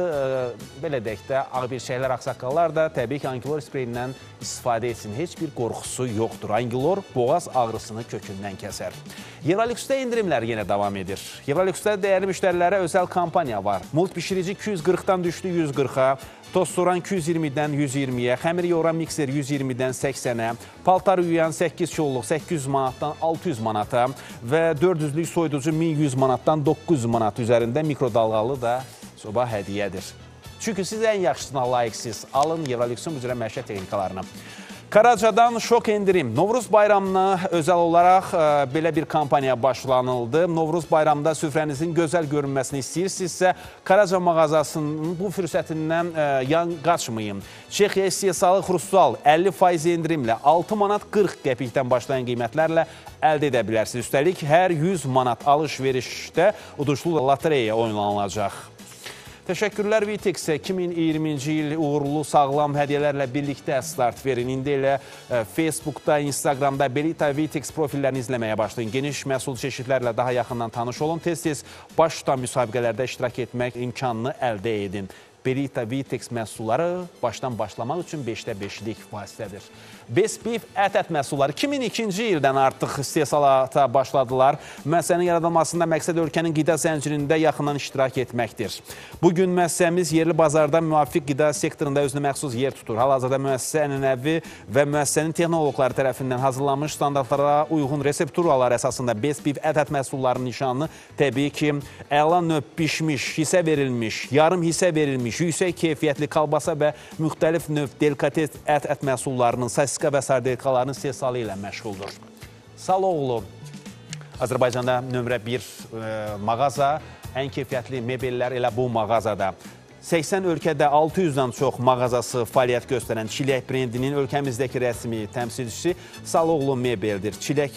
belə deyək də, ağbirçəklər, ağsaqqallar da təbii ki, Anglor spreyindən istifadə etsin. Heç bir qorxusu yoxdur. Anglor boğaz ağrısını kökündən kəsər. Evroluxda endirimlər yenə davam edir. Evroluxda dəyərli müştərilərə özəl kampaniya var. Mult bişirici iki yüz qırxdan düşdü yüz qırxa, tost soran iki yüz iyirmidən yüz iyirmiyə, xəmir yoğuran mikser yüz iyirmidən səksənə, paltar üyən səkkiz kiloluq səkkiz yüz manatdan altı yüz manata və dörd yüzlük soyuducu min yüz manatdan doqquz yüz manat üzərində mikrodalğalı da sabah hədiyyədir. Çünki siz ən yaxşısına layiqsiz. Alın Evroliksin üzrə məşə texnikalarını. Karacadan şok endirim. Novruz bayramına özel olarak belə bir kampaniya başlanıldı. Novruz bayramda süfrənizin gözəl görünməsini istəyirsinizsə, Karaca mağazasının bu fürsətindən yan qaçmayın. Çexiya istehsalı xrustal əlli faiz endirimlə altı manat qırx qəpikdən başlayan qiymətlərlə əldə edə bilərsiniz. Üstəlik, hər yüz manat alış-verişdə uduşlu lotereya oynanılacaq. Təşəkkürlər Vitex'e iki min iyirminci il uğurlu sağlam hədiyyələrlə birlikdə start verin. İndi elə Facebook'da, Instagram'da Belita Vitex profillərini izləməyə başlayın. Geniş məhsul çeşidlərlə daha yaxından tanış olun. Tez-tez baş tutan müsabiqələrdə iştirak etmək imkanını əldə edin. Belita Vitex məhsulları başdan başlamaq üçün beşdə beşlik vasitədir. Best Beef ət-ət məhsulları iki min ikinci ildən artıq istehsalata başladılar. Müəssisənin yaradılmasında məqsəd ölkənin qida zəncirində yaxından iştirak etməkdir. Bugün müəssisəmiz yerli bazarda müvafiq qida sektorunda özünə məxsus yer tutur. Hal-hazırda müəssisə ənənəvi və müəssisənin texnoloqları tərəfindən hazırlanmış standartlara uyğun resepturalar əsasında Best Beef ət-ət məhsullarının nişanını təbii ki, əla növ pişmiş, hissə verilmiş, yarım hissə verilmiş, yüksək keyfiyyətli kalbasa və müxtəlif növ delikates ət-ət məhsullarının, sasiska və sardelikalarının istehsalı ilə məşğuldur. Saloğlu, Azərbaycanda nömrə bir mağaza, ən keyfiyyətli mebellər elə bu mağazada. səksən ölkədə altı yüzdən çox mağazası fəaliyyət göstərən Çilek brendinin ölkəmizdəki rəsmi təmsilçisi Saloğlu mebeldir. Çilek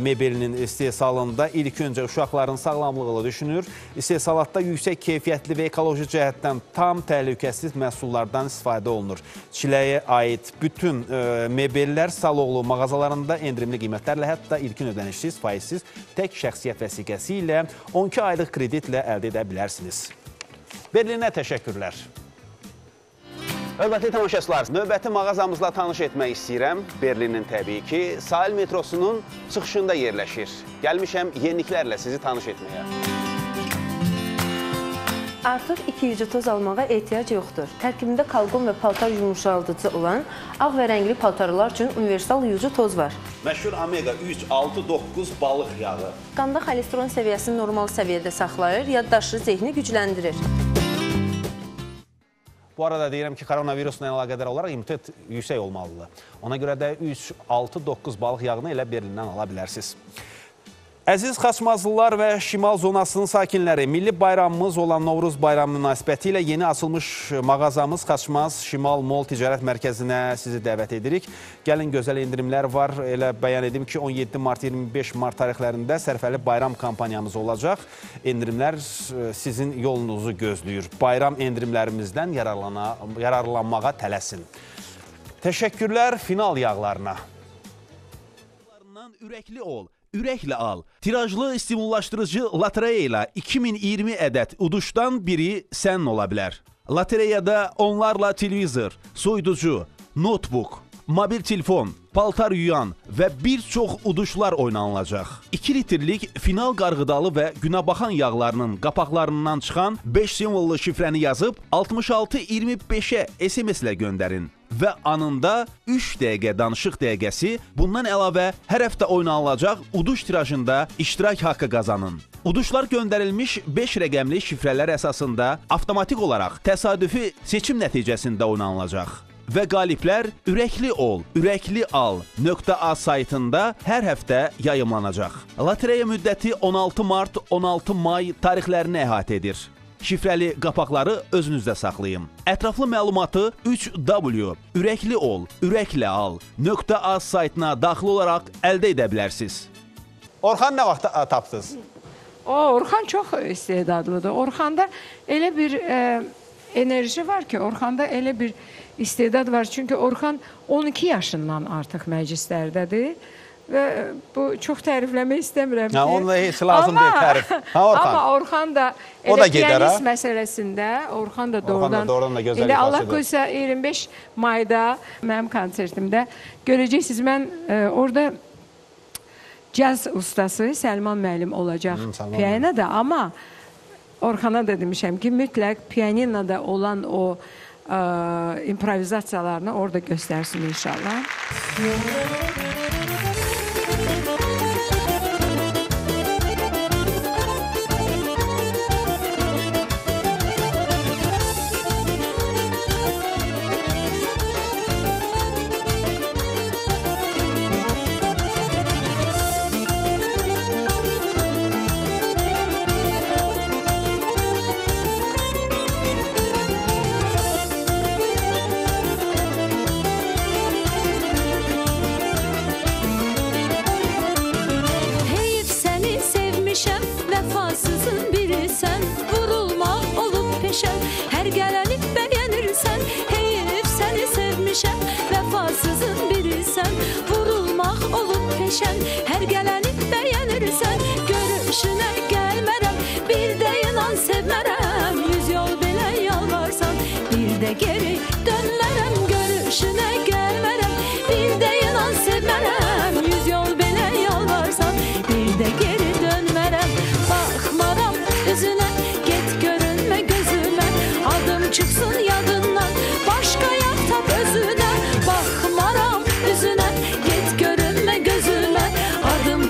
mebelinin istehsalında ilk öncə uşaqların sağlamlığını düşünür. İstehsalatda yüksək keyfiyyətli və ekoloji cəhətdən tam təhlükəsiz məhsullardan istifadə olunur. Çiləyə aid bütün mebellər Saloğlu mağazalarında endirimli qiymətlərlə, hətta ilkin ödənişsiz, faizsiz, tək şəxsiyyət vəsiqəsi ilə on iki aylıq kreditlə əldə edə bilərsiniz. Berlinə təşəkkürlər. Hörmətli tamaşaçılar, növbəti mağazamızla tanış etmək istəyirəm. Berlinin təbii ki, sahil metrosunun çıxışında yerləşir. Gəlmişəm yeniliklərlə sizi tanış etməyə. Artıq ikiyüzlü toz almağa ehtiyac yoxdur. Tərkibində kalqon və paltar yumuşaldıcı olan ağ və rəngli paltarlar üçün universal yüzlü toz var. Məşhur omega üç, altı, doqquz balıq yağı. Qanda xolesteron səviyyəsini normal səviyyədə saxlayır, yaddaşı, zehni gücləndirir. Bu arada deyirəm ki, koronavirusla əlaqədar olaraq immunitet yüksək olmalıdır. Ona görə də üç, altı, doqquz balıq yağını elə Berlindən ala bilərsiniz. Əziz Xaçmazlılar və Şimal zonasının sakinləri, milli bayramımız olan Novruz bayramı münasibəti ilə yeni açılmış mağazamız Xaçmaz Şimal Mall Ticarət Mərkəzinə sizi dəvət edirik. Gəlin, gözəl endirimlər var. Elə bəyan edim ki, on yeddi mart, iyirmi beş mart tarixlərində sərfəli bayram kampaniyamız olacaq. Endirimlər sizin yolunuzu gözləyir. Bayram endirimlərimizdən yararlanmağa tələsin. Təşəkkürlər final yağlarına. Ürəkli ol. Ürəklə al. Tirajlı stimullaşdırıcı lotereyayla iki min iyirmi ədəd uduşdan biri sən ola bilər. Lotereyada onlarla televizor, soyuducu, notebook, mobil telefon, paltar yuyan və bir çox uduşlar oynanılacaq. iki litrlik final qarğıdalı və günəbaxan yağlarının qapaqlarından çıxan beş simvollu şifrəni yazıb altmış altı iyirmi beşə S M S ilə göndərin və anında üç dəqiqə danışıq dəqiqəsi, bundan əlavə hər həftə oynanılacaq uduş tirajında iştirak haqqı qazanın. Uduşlar göndərilmiş beş rəqəmli şifrələr əsasında avtomatik olaraq təsadüfi seçim nəticəsində oynanılacaq. Və qaliblər ürəkli ol, ürəkli al nöqtə A saytında hər həftə yayımlanacaq. Lotereya müddəti on altı mart on altı may tarixlərini əhatə edir. Şifrəli qapaqları özünüzdə saxlayın. Ətraflı məlumatı üç W ürəkli ol, ürəklə al nöqtə A saytına daxil olaraq əldə edə bilərsiniz. Orxan nə vaxt tapdınız? O, Orxan çox istedadlıdır. Orxanda elə bir e, enerji var ki, Orxanda elə bir istedad var. Çünki Orxan on iki yaşından artıq məclislərdədir və bu çox tərifləmək istəmirəm. Ha, onunla heç lazım ama, deyil tərif. Ha, Orxan. Amma Orxan da elə piyanist məsələsində, Orxan da doğrudan, doğrudan da elə Allah qoysa iyirmi beş mayda mənim konsertimdə görəcəksiniz. Mən e, orada caz ustası Selman müəllim olacaq piyanada, ama Orxana da demişəm ki, mütləq piyaninada olan o ə, improvizasiyalarını orada göstərsin inşallah.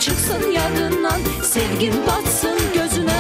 Çıksın yadından, sevgim batsın gözüne.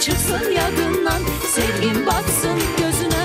Çıksın yadından, sevgim batsın gözüne.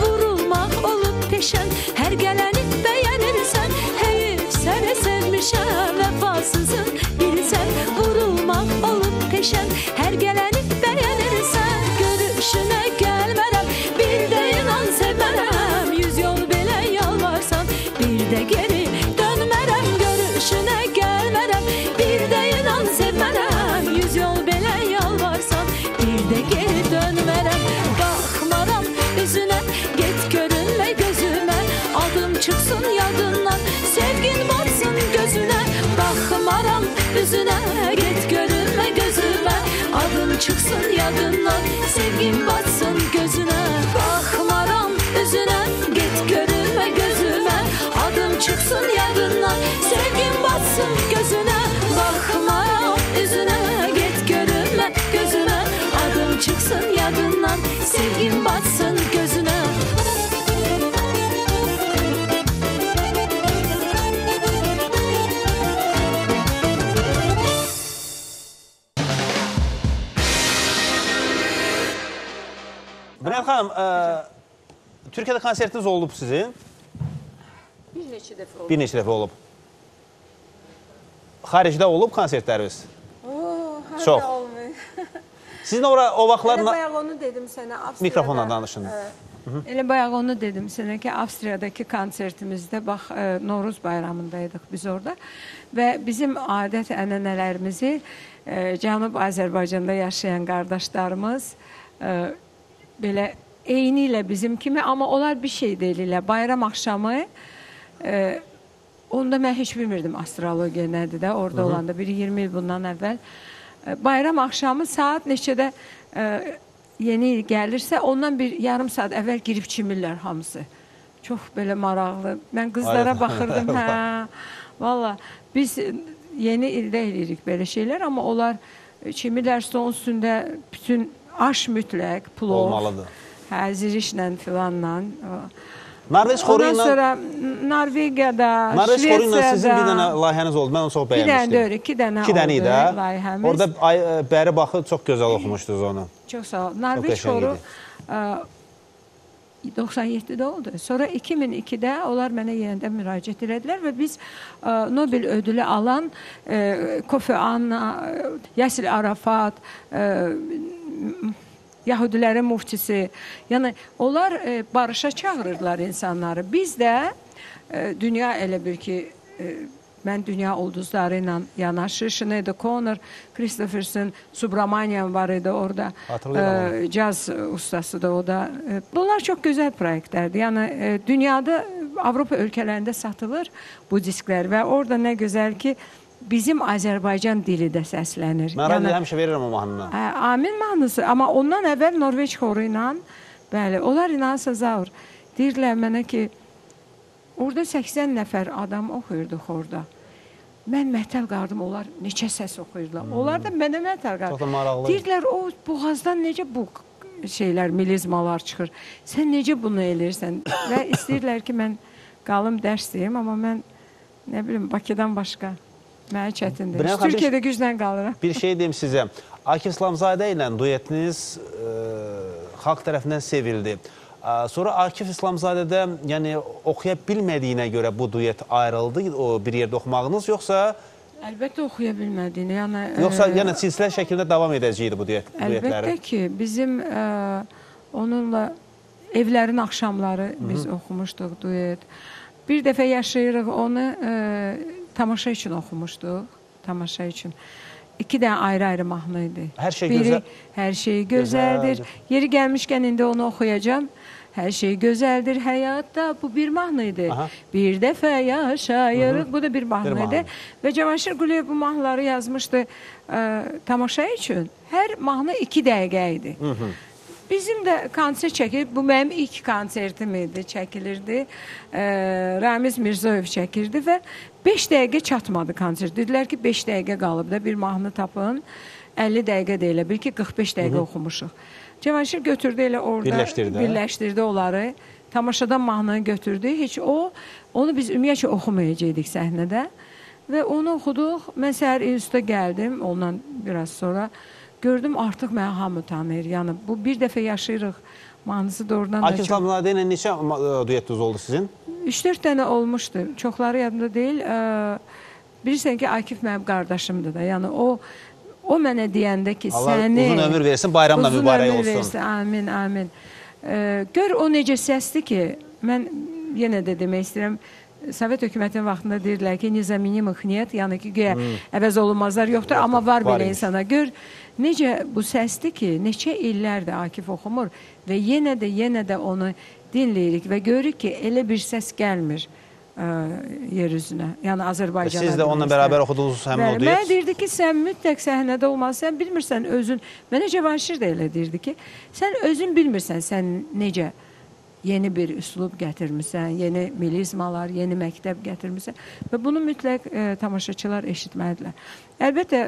Vurulmak olur. dönmərəm, baxmaram üzünə, get görünmə gözümə, adım çıxsın yadından, sevgin batsın gözünə, baxmaram üzünə, get görünmə gözümə, adım çıxsın yadından, sevgin batsın gözünə, baxmaram üzünə, get görünmə gözümə, adım çıxsın yadından, sevgin batsın gözünə, baxmaram üzünə, get görünmə gözümə, adım çıksın yadından, sevgim batsın gözüne. Bülent Hanım, e, Türkiye'de konsertiniz olub sizin? Bir neçə dəfə olub. Bir neçə dəfə olub. Xaricdə olub konsertləriniz? Ooo, hələ olmuyor. Sizin ora o vaxtlar... Elə bayaq onu dedim sənə, Avstriyada... Mikrofonla danışın. Elə bayaq onu dedim sənə ki, Avstriyadakı konsertimizdə, bax, Novruz bayramındaydıq biz orada. Və bizim adət ənənələrimizi Cənub Azərbaycanda yaşayan qardaşlarımız belə eyni ilə bizim kimi, amma onlar bir şey deyirlər. Bayram axşamı... Onda mən heç bilmirdim astrologiya nədir də, orada olanda, bir iyirmi il bundan əvvəl. Bayram axşamı saat neçədə yeni il gəlirsə, ondan bir yarım saat əvvəl girib çimirlər hamısı. Çox belə maraqlı. Mən qızlara baxırdım, hə, valla. Biz yeni ildə eləyirik belə şeylər, amma onlar çimirlər, son üstündə bütün aş mütləq, plov, zirişlə filanla. Ondan sonra Norveqiyada, Şveçiyada... Norveç Xoruyla sizin bir dənə layihəniz oldu, mən onu çox bəyənmişdim. Bir dənə də öyle, iki dənə oldu layihəmiz. Orada bəri baxı çox gözəl oxumuşdunuz onu. Çox sağ ol. Norveç Xoru doxsan yeddidə oldu. Sonra iki min ikidə onlar mənə yenə müraciət elədilər və biz Nobel ödülü alan Kofi Annan, Yasir Arafat... Yahudilərin muftisi, yəni onlar barışa çağırırlar insanları. Biz də dünya elə bir ki, mən dünya ulduzları ilə yanaşı, Sinead O'Connor, Christopherson, Subramanian var idi orada, caz ustası da o da. Bunlar çox gözəl proyektlərdir, yəni dünyada, Avropa ölkələrində satılır bu disklər və orada nə gözəl ki, bizim Azərbaycan dili də səslənir. Mən rəbdə həmişə verirəm o mahnını. Amin mahnısı. Amma ondan əvvəl Norveç xoru ilə, bəli, onlar inansa Zaur. Deyirlər mənə ki, orada səksən nəfər adam oxuyurdu xorda. Mən mətəl qardım, onlar neçə səs oxuyurdular. Onlar da mənə mətəl qardım. Çox da maraqlı. Deyirlər, o boğazdan necə bu şeylər, milizmalar çıxır. Sən necə bunu eləyirsən? Və istəyirlər ki, mən qalım dərs deyim, amma mən, nə bilim, Bakıdan başqa. Mənə çətindir. Türkiyədə güclə qalıram. Bir şey deyim sizə. Akif İslamzadə ilə duetiniz xalq tərəfindən sevildi. Sonra Akif İslamzadədə oxuya bilmədiyinə görə bu duet ayrıldı, bir yerdə oxumağınız, yoxsa... Əlbəttə oxuya bilmədiyinə. Yoxsa silsilə şəkildə davam edəcəkdi bu duetləri? Əlbəttə ki, bizim onunla evlərin axşamları biz oxumuşduq duet. Bir dəfə yaşayırıq onu... Tamaşa üçün oxumuşduq, tamaşa üçün. İki dənə ayrı-ayrı mahnı idi. Hər şey gözəl. Hər şey gözəldir. Yeri gəlmişkən indi onu oxuyacam. Hər şey gözəldir həyatda. Bu bir mahnı idi. Bir dəfə yaşayırıq. Bu da bir mahnı idi. Və Cavadşir Quliyev bu mahnıları yazmışdı tamaşa üçün. Hər mahnı iki dəqiqə idi. Bizim də konsert çəkilirdi, bu mənim ilk konsertim idi, çəkilirdi. Ramiz Mirzayev çəkirdi və beş dəqiqə çatmadı konsert. Dedilər ki, beş dəqiqə qalıb da bir mahnı tapın, əlli dəqiqə də elə bil ki, qırx beş dəqiqə oxumuşuq. Cavadşir götürdü elə orada, birləşdirdi onları, tamaşadan mahnını götürdü. Heç o, onu biz ümumiyyətcə oxumayacaqdik səhnədə və onu oxuduq. Mən səhər instituta gəldim, ondan biraz sonra. Gördüm, artıq mənə hamı tanıyır. Yəni, bu bir dəfə yaşayırıq. Mahnısı doğrudan da çox... Akif İslamzadə ilə neçə duetiniz oldu sizin? Üç-dörd dənə olmuşdu. Çoxları yadımda deyil. Bilirsən ki, Akif mənim qardaşımdır da. Yəni, o mənə deyəndə ki, səni... Allah uzun ömür versin, bayramla mübarək olsun. Uzun ömür versin, amin, amin. Gör, o necə səsdir ki, mən yenə də demək istəyirəm, Sovet hökumətinin vaxtında deyirlər ki, nizə minimum xniyyət, yəni ki, əvəz olunmazlar yoxdur, amma var belə insana. Gör, Necə bu səsdir ki, neçə illərdir Akif oxumur və yenə də, yenə də onu dinləyirik və görürük ki, elə bir səs gəlmir ə, yer üzünə. Yəni Azərbaycana. Siz də onunla bərabər oxudunuz həm o deyir. Mən deyirdi ki, sən mütləq səhnədə olmalısan, sən bilmirsən özün. Mənə Cavadşir də elə deyirdi ki, sən özün bilmirsən sən necə yeni bir üslub gətirmisən, yeni milizmalar, yeni məktəb gətirmisən və bunu mütləq ə, tamaşaçılar eşitməlidirlər. Əlbəttə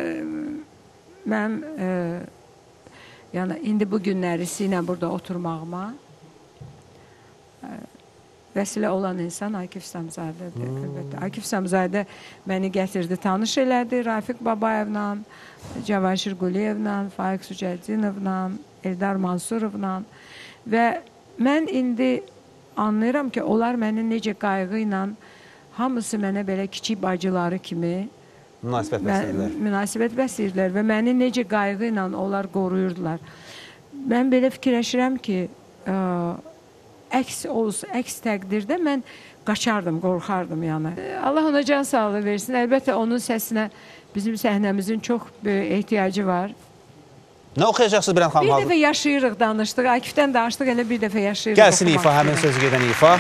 mən ə, yəni indi bu günləri sizinlə burada oturmağıma ə, vəsilə olan insan Akif Səmzadədir. Hmm. Əlbəttə. Akif Səmzadə məni gətirdi, tanış elədi Rafiq Babayevlə, Cavadşir Quliyevlə, Faiq Sücədinovla, Eldar Mansurovla və mən indi anlayıram ki, onlar mənim necə qayğı ilə, hamısı mənə belə kiçik bacıları kimi münasibət bəsləyirlər. Münasibət bəsləyirlər və məni necə qayğı ilə onlar qoruyurdular. Mən belə fikirləşirəm ki, ə, əks olsa, əks təqdirdə mən qaçardım, qorxardım yəni. Allah ona can sağlığı versin. Əlbəttə onun səsinə bizim səhnəmizin çox böyük ehtiyacı var. Nə oxuyacaqsınız Bülent xanım? Bir dəfə yaşayırıq, danışdıq. Akifdən danışdıq, elə bir dəfə yaşayırıq. Gəlsin ifa, həmin sözü gedən ifa.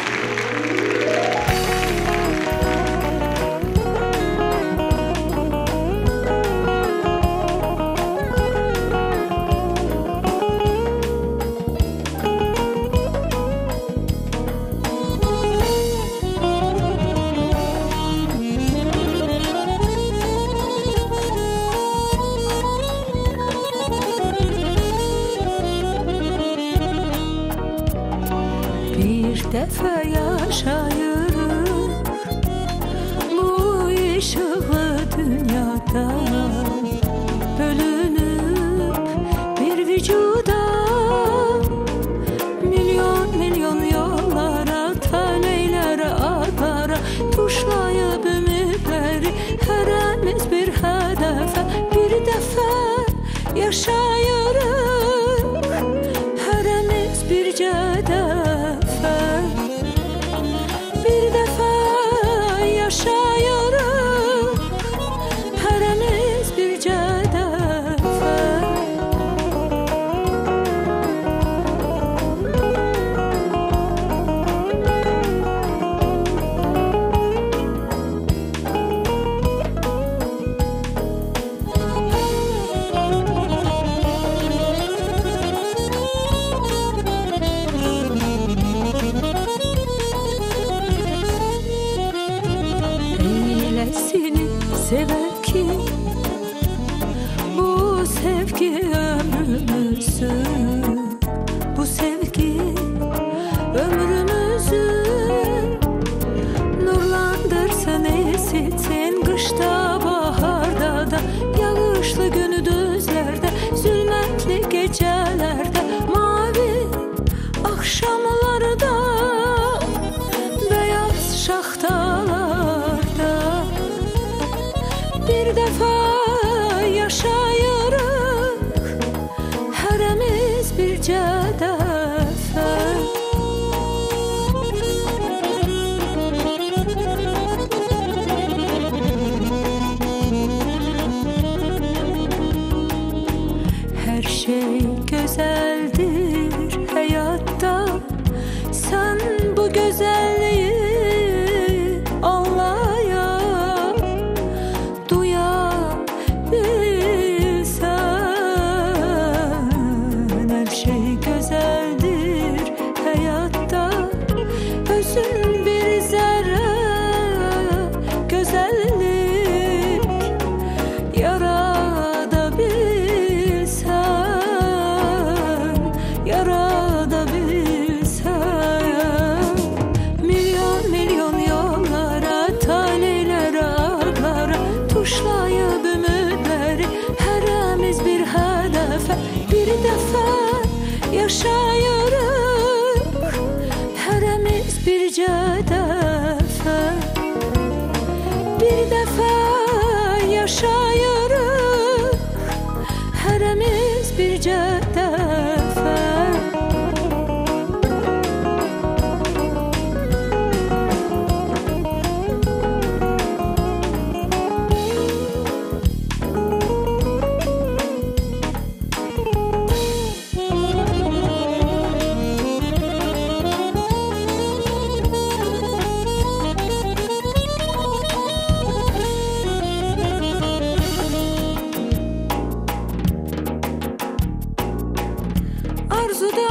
arzuda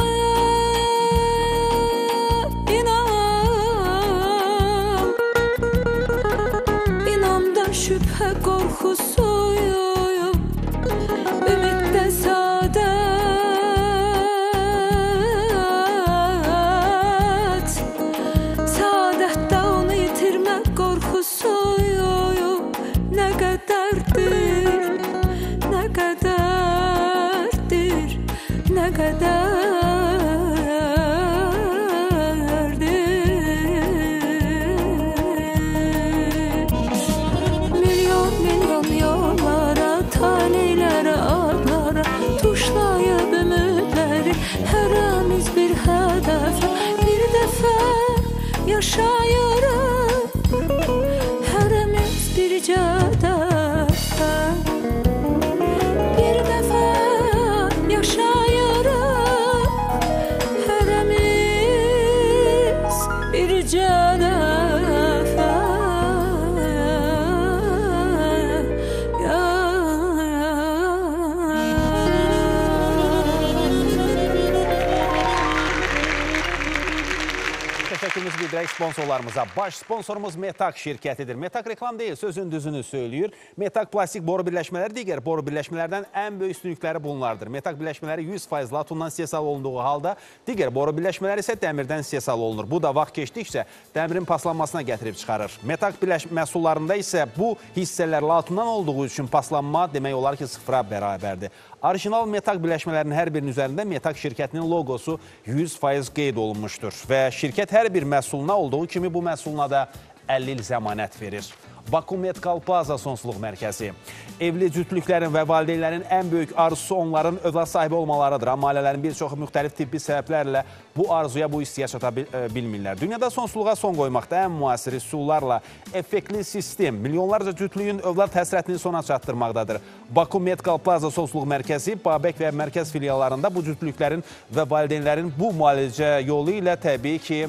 inan, inamda şüphe korkusuyum, ümitdə saadət, saadətdə onu itirmək korkusuyum. Nə qədərdir, nə qədərdir, nə qədərdir. Milyon milyon yollara, tanelere, adlara tuşlayıp ümidleri, her anız bir hedefe. Bir defa yaşayarım, her anız birce. Təşəkkürümüz bildirək sponsorlarımıza. Baş sponsorumuz Metak şirkətidir. Metak reklam deyil, sözün düzünü söylüyür. Metak plastik boru birləşmələri digər boru birləşmələrdən ən böyük üstünlükləri bunlardır. Metak birləşmələri yüz faiz latundan istehsal olunduğu halda digər boru birləşmələri isə dəmirdən istehsal olunur. Bu da vaxt keçdikcə dəmirin paslanmasına gətirib çıxarır. Metak məhsullarında isə bu hissələr latundan olduğu üçün paslanma demək olar ki sıfıra bərabərdir. Orijinal Metak birləşmələrinin hər birinin üzərində Metak şirkətinin logosu yüz faiz qeyd olunmuşdur və şirkət hər bir məhsuluna olduğu kimi bu məhsuluna da əlli il zəmanət verir. Bakumet Kalplaza Sonsuzluq Mərkəzi. Evli cütlüklərin və valideynlərin ən böyük arzusu onların övlad sahibi olmalarıdır. Amma ailələrin bir çoxu müxtəlif tibbi səbəblərlə bu arzuya, bu istəyə çata bilmirlər. Dünyada sonsuzluğa son qoymaqda ən müasir üsullarla effektli sistem milyonlarca cütlüyün övlad həsrətini sona çatdırmaqdadır. Bakumet Kalplaza Sonsuzluq Mərkəzi, Babək və Mərkəz filiyalarında bu cütlüklərin və valideynlərin bu müalicə yolu ilə təbii ki,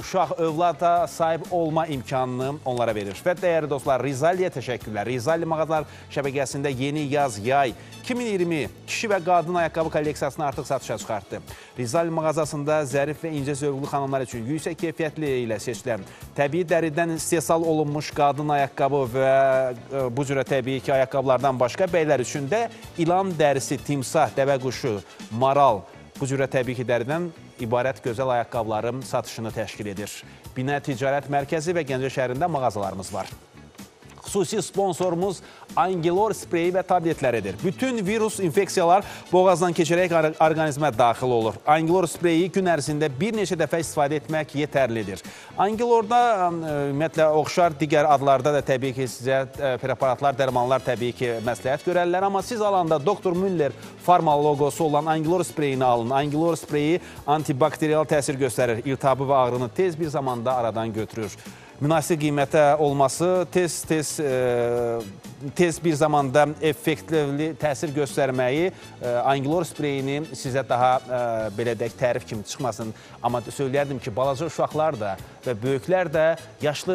uşaq övlada sahib olma imkanını onlara verir. Və dəyərli dostlar, Rizaliyə təşəkkürlər. Rizali mağazalar şəbəkəsində yeni yaz-yay iki min iyirmi kişi və qadın ayaqqabı kolleksiyasını artıq satışa çıxartdı. Rizali mağazasında zərif və incə zövqlü xanımlar üçün yüksək keyfiyyətli ilə seçilən təbii dəridən istehsal olunmuş qadın ayaqqabı və bu cürə təbii ki ayaqqabılardan başqa bəylər üçün də ilan dərisi, timsah, dəvə quşu, maral bu cürə təbii ki dəridən ibarət gözəl ayaqqabıların satışını təşkil edir. Binə Ticarət Mərkəzi və Gəncə şəhərində mağazalarımız var. Xüsusi sponsorumuz Anglor spreyi və tabletləridir. Bütün virus infeksiyalar boğazdan keçərək orqanizmə daxil olur. Anglor spreyi gün ərzində bir neçə dəfə istifadə etmək yetərlidir. Anglorda, ümumiyyətlə, oxşar digər adlarda da təbii ki, sizə preparatlar, dərmanlar təbii ki, məsləhət görərlər. Amma siz alanda doktor Müller Pharma logosu olan Anglor spreyini alın. Anglor spreyi antibakterial təsir göstərir. İltihabı və ağrını tez bir zamanda aradan götürür. Münasib qiymətə olması tez-tez tez bir zamanda effektli təsir göstərməyi, Anglor spreyini sizə daha belə deyək tərif kimi çıxmasın. Amma söyləyərdim ki, balaca uşaqlar da və böyüklər də, yaşlı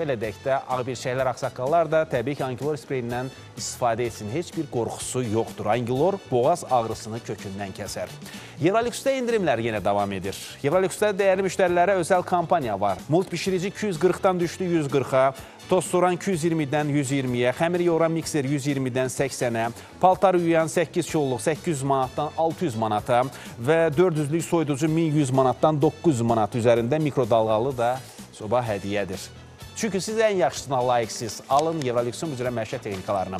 belə deyək də, ağbirçəklər, ağsaqqallar da təbii ki, Anglor spreyindən istifadə etsin. Heç bir qorxusu yoxdur. Anglor boğaz ağrısını kökündən kəsər. Evroluxda endirimlər yenə davam edir. Evroluxda dəyərli müştərilərə özəl kampaniya var. Mult bişirici iki yüz qırxdan düşdü yüz qırxa, tost soran iki yüz iyirmidən yüz iyirmiyə, xəmir yoğuran mikser yüz iyirmidən səksənə, paltar üyən səkkiz kiloluq səkkiz yüz manatdan altı yüz manata və dörd yüzlük soyuducu min yüz manatdan doqquz yüz manat üzərində mikrodalğalı da soba hədiyyədir. Çünki siz ən yaxşısına layiqsiz. Alın Evroluxun üzrə məşə texnikalarını.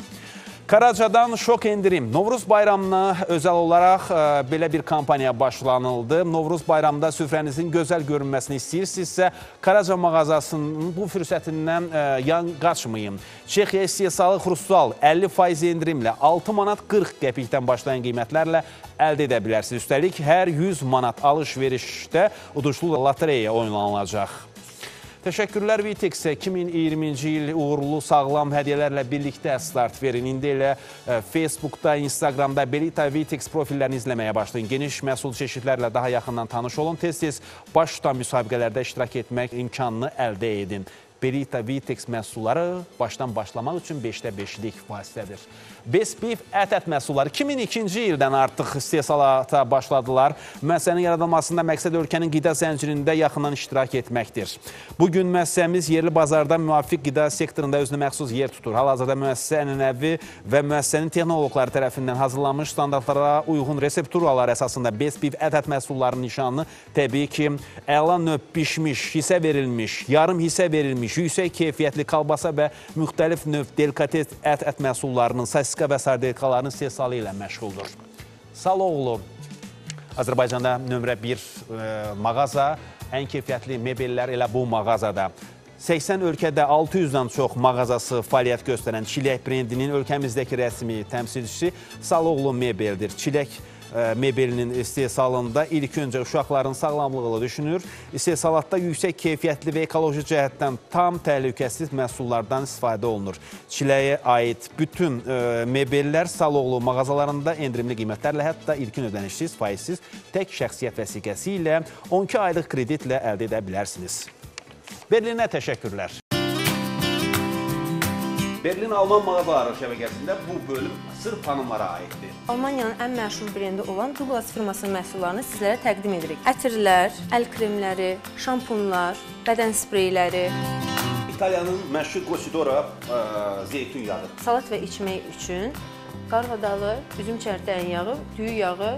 Karacadan şok endirim. Novruz bayramına özel olarak belə bir kampaniya başlanıldı. Novruz bayramında süfrənizin gözəl görünməsini istəyirsinizsə, Karaca mağazasının bu fürsətindən yan qaçmayın. Çexiya istehsalı xrustal əlli faiz endirimlə altı manat qırx qəpikdən başlayan qiymətlərlə əldə edə bilərsiniz. Üstəlik, hər yüz manat alış-verişdə uduşlu lotereya oynanılacaq. Təşəkkürlər Vitex'e. iki min iyirminci il uğurlu sağlam hədiyyələrlə birlikdə start verin. İndi elə Facebook'da, Instagram'da Belita Vitex profillərini izləməyə başlayın. Geniş məhsul çeşidlərlə daha yaxından tanış olun. Tez-tez baş tutan müsabiqələrdə iştirak etmək imkanını əldə edin. Belita, Vitex məhsulları başdan başlamaq üçün beşdə beşlik vasitədir. Best Beef ət-ət məhsulları iki min ikinci ildən artıq istehsalata başladılar. Müəssisənin yaradılmasında məqsəd ölkənin qida zəncirində yaxından iştirak etməkdir. Bugün müəssisəmiz yerli bazarda müvafiq qida sektorunda özünə məxsus yer tutur. Hal-hazırda müəssisə ənənəvi və müəssisənin texnoloqları tərəfindən hazırlanmış standartlara uyğun resepturalar əsasında Best Beef ət-ət məhsullarının nişanını təbii ki, əlan növ pişmiş, hissə verilmiş, yarım hissə verilmiş, yüksək keyfiyyətli kalbasa və müxtəlif növ delikates ət-ət məhsullarının, sasiska və sardelikalarının istehsalı ilə məşğuldur. Saloğlu, Azərbaycanda nömrə bir mağaza, ən keyfiyyətli mebellər elə bu mağazada. səksən ölkədə altı yüzdən çox mağazası fəaliyyət göstərən Çilek brendinin ölkəmizdəki rəsmi təmsilçisi Saloğlu mebeldir. Çilek mebelinin istehsalında ilk öncə uşaqların sağlamlığını düşünür. İstehsalatda yüksək keyfiyyətli və ekoloji cəhətdən tam təhlükəsiz məhsullardan istifadə olunur. Çiləyə aid bütün mebellər Saloğlu mağazalarında endirimli qiymətlərlə, hətta ilkin ödənişsiz, faizsiz, tək şəxsiyyət vəsiqəsi ilə on iki aylıq kreditlə əldə edə bilərsiniz. Berlin'e teşekkürler. Berlin Alman mağazaları şəbəkəsində bu bölüm sırf hanımlara aiddir. Almaniyanın ən məşhur brendi olan Dublas firmasının məhsullarını sizlərə təqdim edirik. Ətirlər, əl kremləri, şampunlar, bədən spreyləri. İtaliyanın məşhur qosidora zeytun yağı. Salat və içmək üçün qarğadalı, üzüm çərdəyin yağı, düyü yağı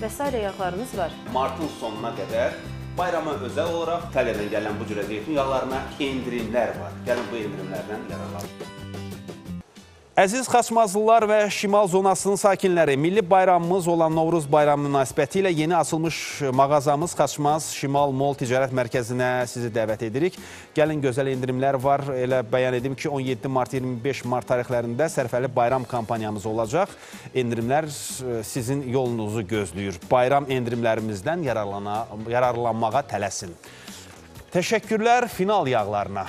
və s. yağlarımız var. Martın sonuna qədər bayrama özel olarak İtalya'dan gelen bu cürə zeytin yağlarına indirimler var. Gəlin bu indirimlerden yararlanın. Əziz Xaçmazlılar və Şimal zonasının sakinləri, milli bayramımız olan Novruz Bayramı münasibəti ilə yeni açılmış mağazamız Xaçmaz Şimal Mall Ticarət Mərkəzinə sizi dəvət edirik. Gəlin, gözəl indirimlər var. Elə bəyan edim ki, on yeddi mart iyirmi beş mart tarixlərində sərfəli bayram kampaniyamız olacaq. İndirimlər sizin yolunuzu gözləyir. Bayram indirimlərimizdən yararlanmağa tələsin. Təşəkkürlər final yağlarına.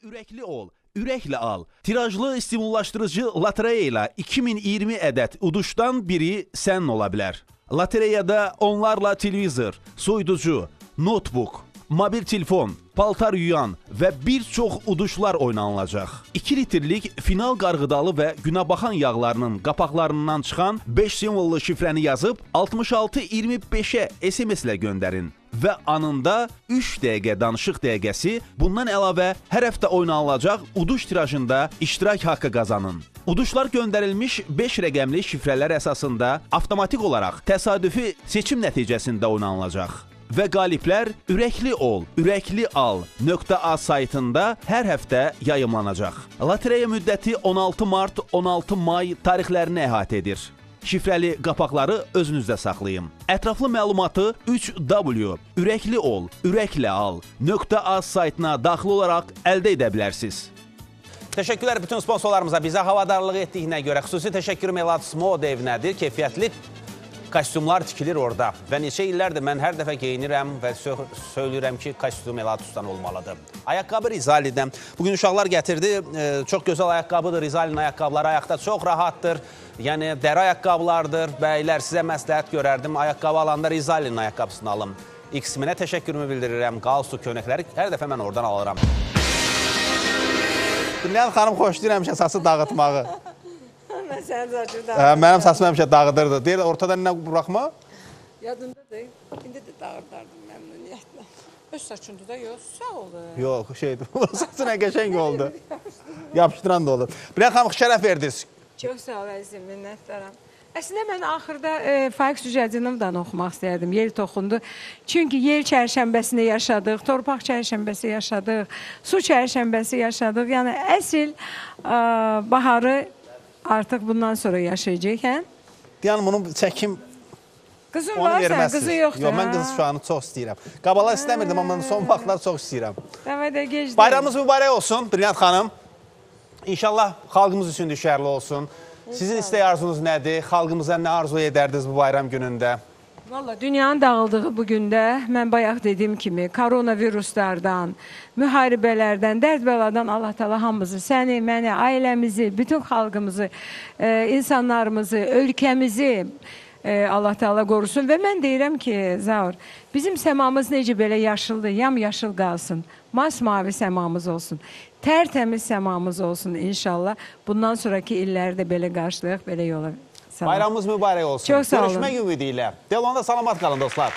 Ürəkli ol. Ürəklə al. Tirajlı stimullaşdırıcı lotereyayla iki min iyirmi ədəd uduşdan biri sənin ola bilər. Lotereyada onlarla televizor, soyuducu, notebook, mobil telefon, paltar yuyan və bir çox uduşlar oynanılacaq. iki litrlik final qarğıdalı və günəbaxan yağlarının qapaqlarından çıxan beş simvollu şifrəni yazıb altmış altı iyirmi beşə S M S ilə göndərin və anında üç dəqiqə danışıq dəqiqəsi, bundan əlavə hər həftə oynanılacaq uduş tirajında iştirak haqqı qazanın. Uduşlar göndərilmiş beş rəqəmli şifrələr əsasında avtomatik olaraq təsadüfi seçim nəticəsində oynanılacaq. Və qaliblər ürəkli ol, ürəkli al nöqtə az saytında hər həftə yayımlanacaq. Lotereya müddəti on altı mart on altı may tarixlərini əhatə edir. Şifrəli qapaqları özünüzdə saxlayın. Ətraflı məlumatı üç w ürəkli ol, ürəklə al nöqtə az saytına daxil olaraq əldə edə bilərsiniz. Təşəkkürlər bütün sponsorlarımıza bizə havadarlıq etdiyinə görə. Xüsusi təşəkkür Melatus Mod evinədir. Keyfiyyətli kostyumlar tikilir orada və neçə illərdir mən hər dəfə geyinirəm və söylürəm ki, kostyum Melatusdan olmalıdır. Ayaqqabı Rizali'dən. Bugün uşaqlar gətirdi, çox gözəl ayaqqabıdır Rizali'nin ayaqqabıları, ayaqda çox rahatdır. Yəni, dərə ayaqqabılardır. Bəylər, sizə məsləhət görərdim, ayaqqabı alanda Rizali'nin ayaqqabısını alım. X-minə təşəkkürümü bildirirəm, qalstuk köynəkləri hər dəfə mən oradan alıram. Dünyanın xanım xoşlayır həmişə sası dağıtmağı. Mənim səsimi həmişə dağıdırdı. Deyir, ortadan nə buraxma? Yadındadır. İndi də dağıdardım məmnuniyyətlə. Öz saçındı da yox, sağ oldu. Yox, şeydir. Saçı nə qəşəng oldu. Yapışdıran da oldu. Brilliant xanım, şərəf verdiniz. Çox sağ ol, əzizim, minnətdaram. Əslində, mən axırda Faiq Sücədinovdan oxumaq istəyərdim, yer toxundu. Çünki yer çərşəmbəsində yaşadıq, torpaq çərşəmbəsi yaşadıq, su çərşəmbəsi yaşadıq. Yəni, əsl baharı artıq bundan sonra yaşayacaq, hə? Yəni, bunu çəkim, onu verməsiniz. Qızın yoxdur, ha? Yox, mən qız şuanı çox istəyirəm. Qabalar istəmirdim, amma son vaxtlar çox istəyirəm. Bayramımız mübarək olsun, Brilliant xanım. İnşallah xalqımız üçün düşərli olsun. Sizin istək arzunuz nədir? Xalqımıza nə arzu edərdiniz bu bayram günündə? Valla, dünyanın dağıldığı bu gündə, mən bayaq dediyim kimi, koronaviruslardan, müharibələrdən, dərd-bəladan Allah-Təala hamımızı, səni, məni, ailəmizi, bütün xalqımızı, insanlarımızı, ölkəmizi, Allah Teala qorusun. Və mən deyirəm ki, Zaur, bizim səmamız necə belə yaşıldı, yam yaşıl qalsın, masmavi səmamız olsun, tərtəmiz səmamız olsun inşallah. Bundan sonraki illəri də belə qarşılayıq, belə yola. Bayramımız mübarək olsun. Çox sağ olun. Görüşmək ümidi ilə. Delonda salamat qalın dostlar.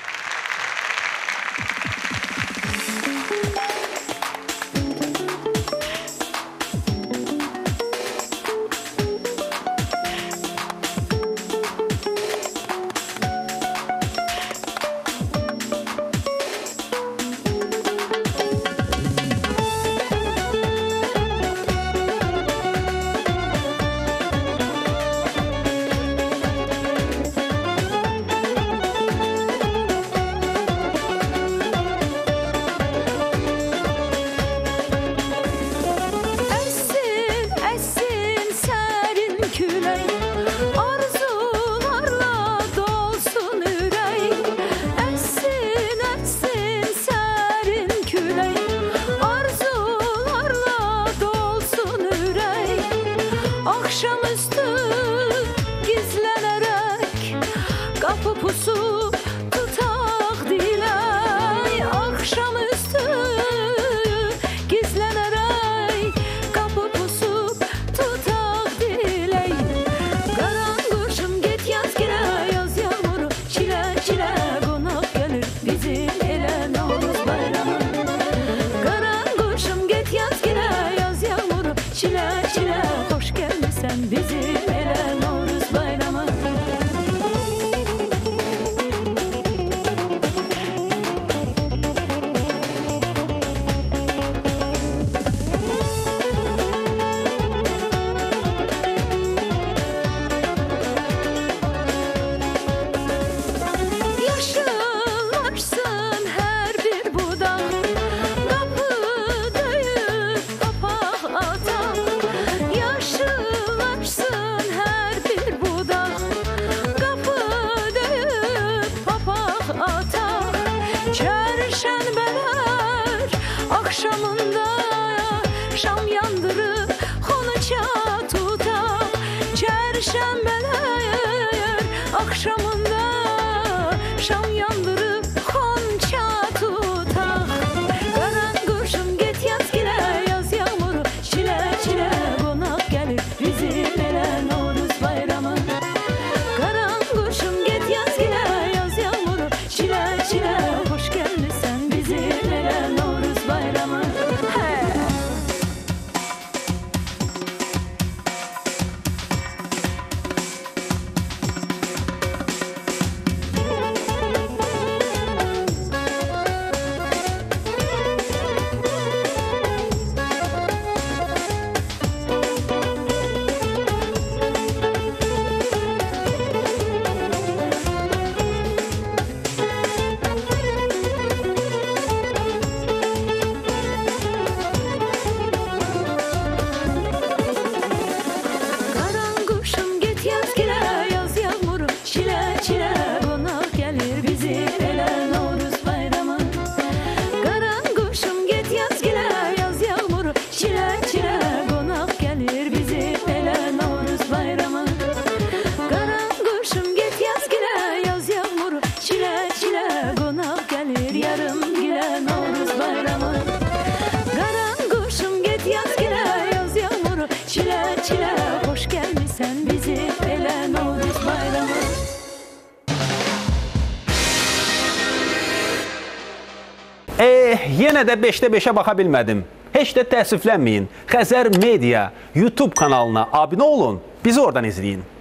Yenə də beşdə beşə baxa bilmədim. Heç də təəssüflənməyin. Xəzər Media YouTube kanalına abunə olun, bizi oradan izləyin.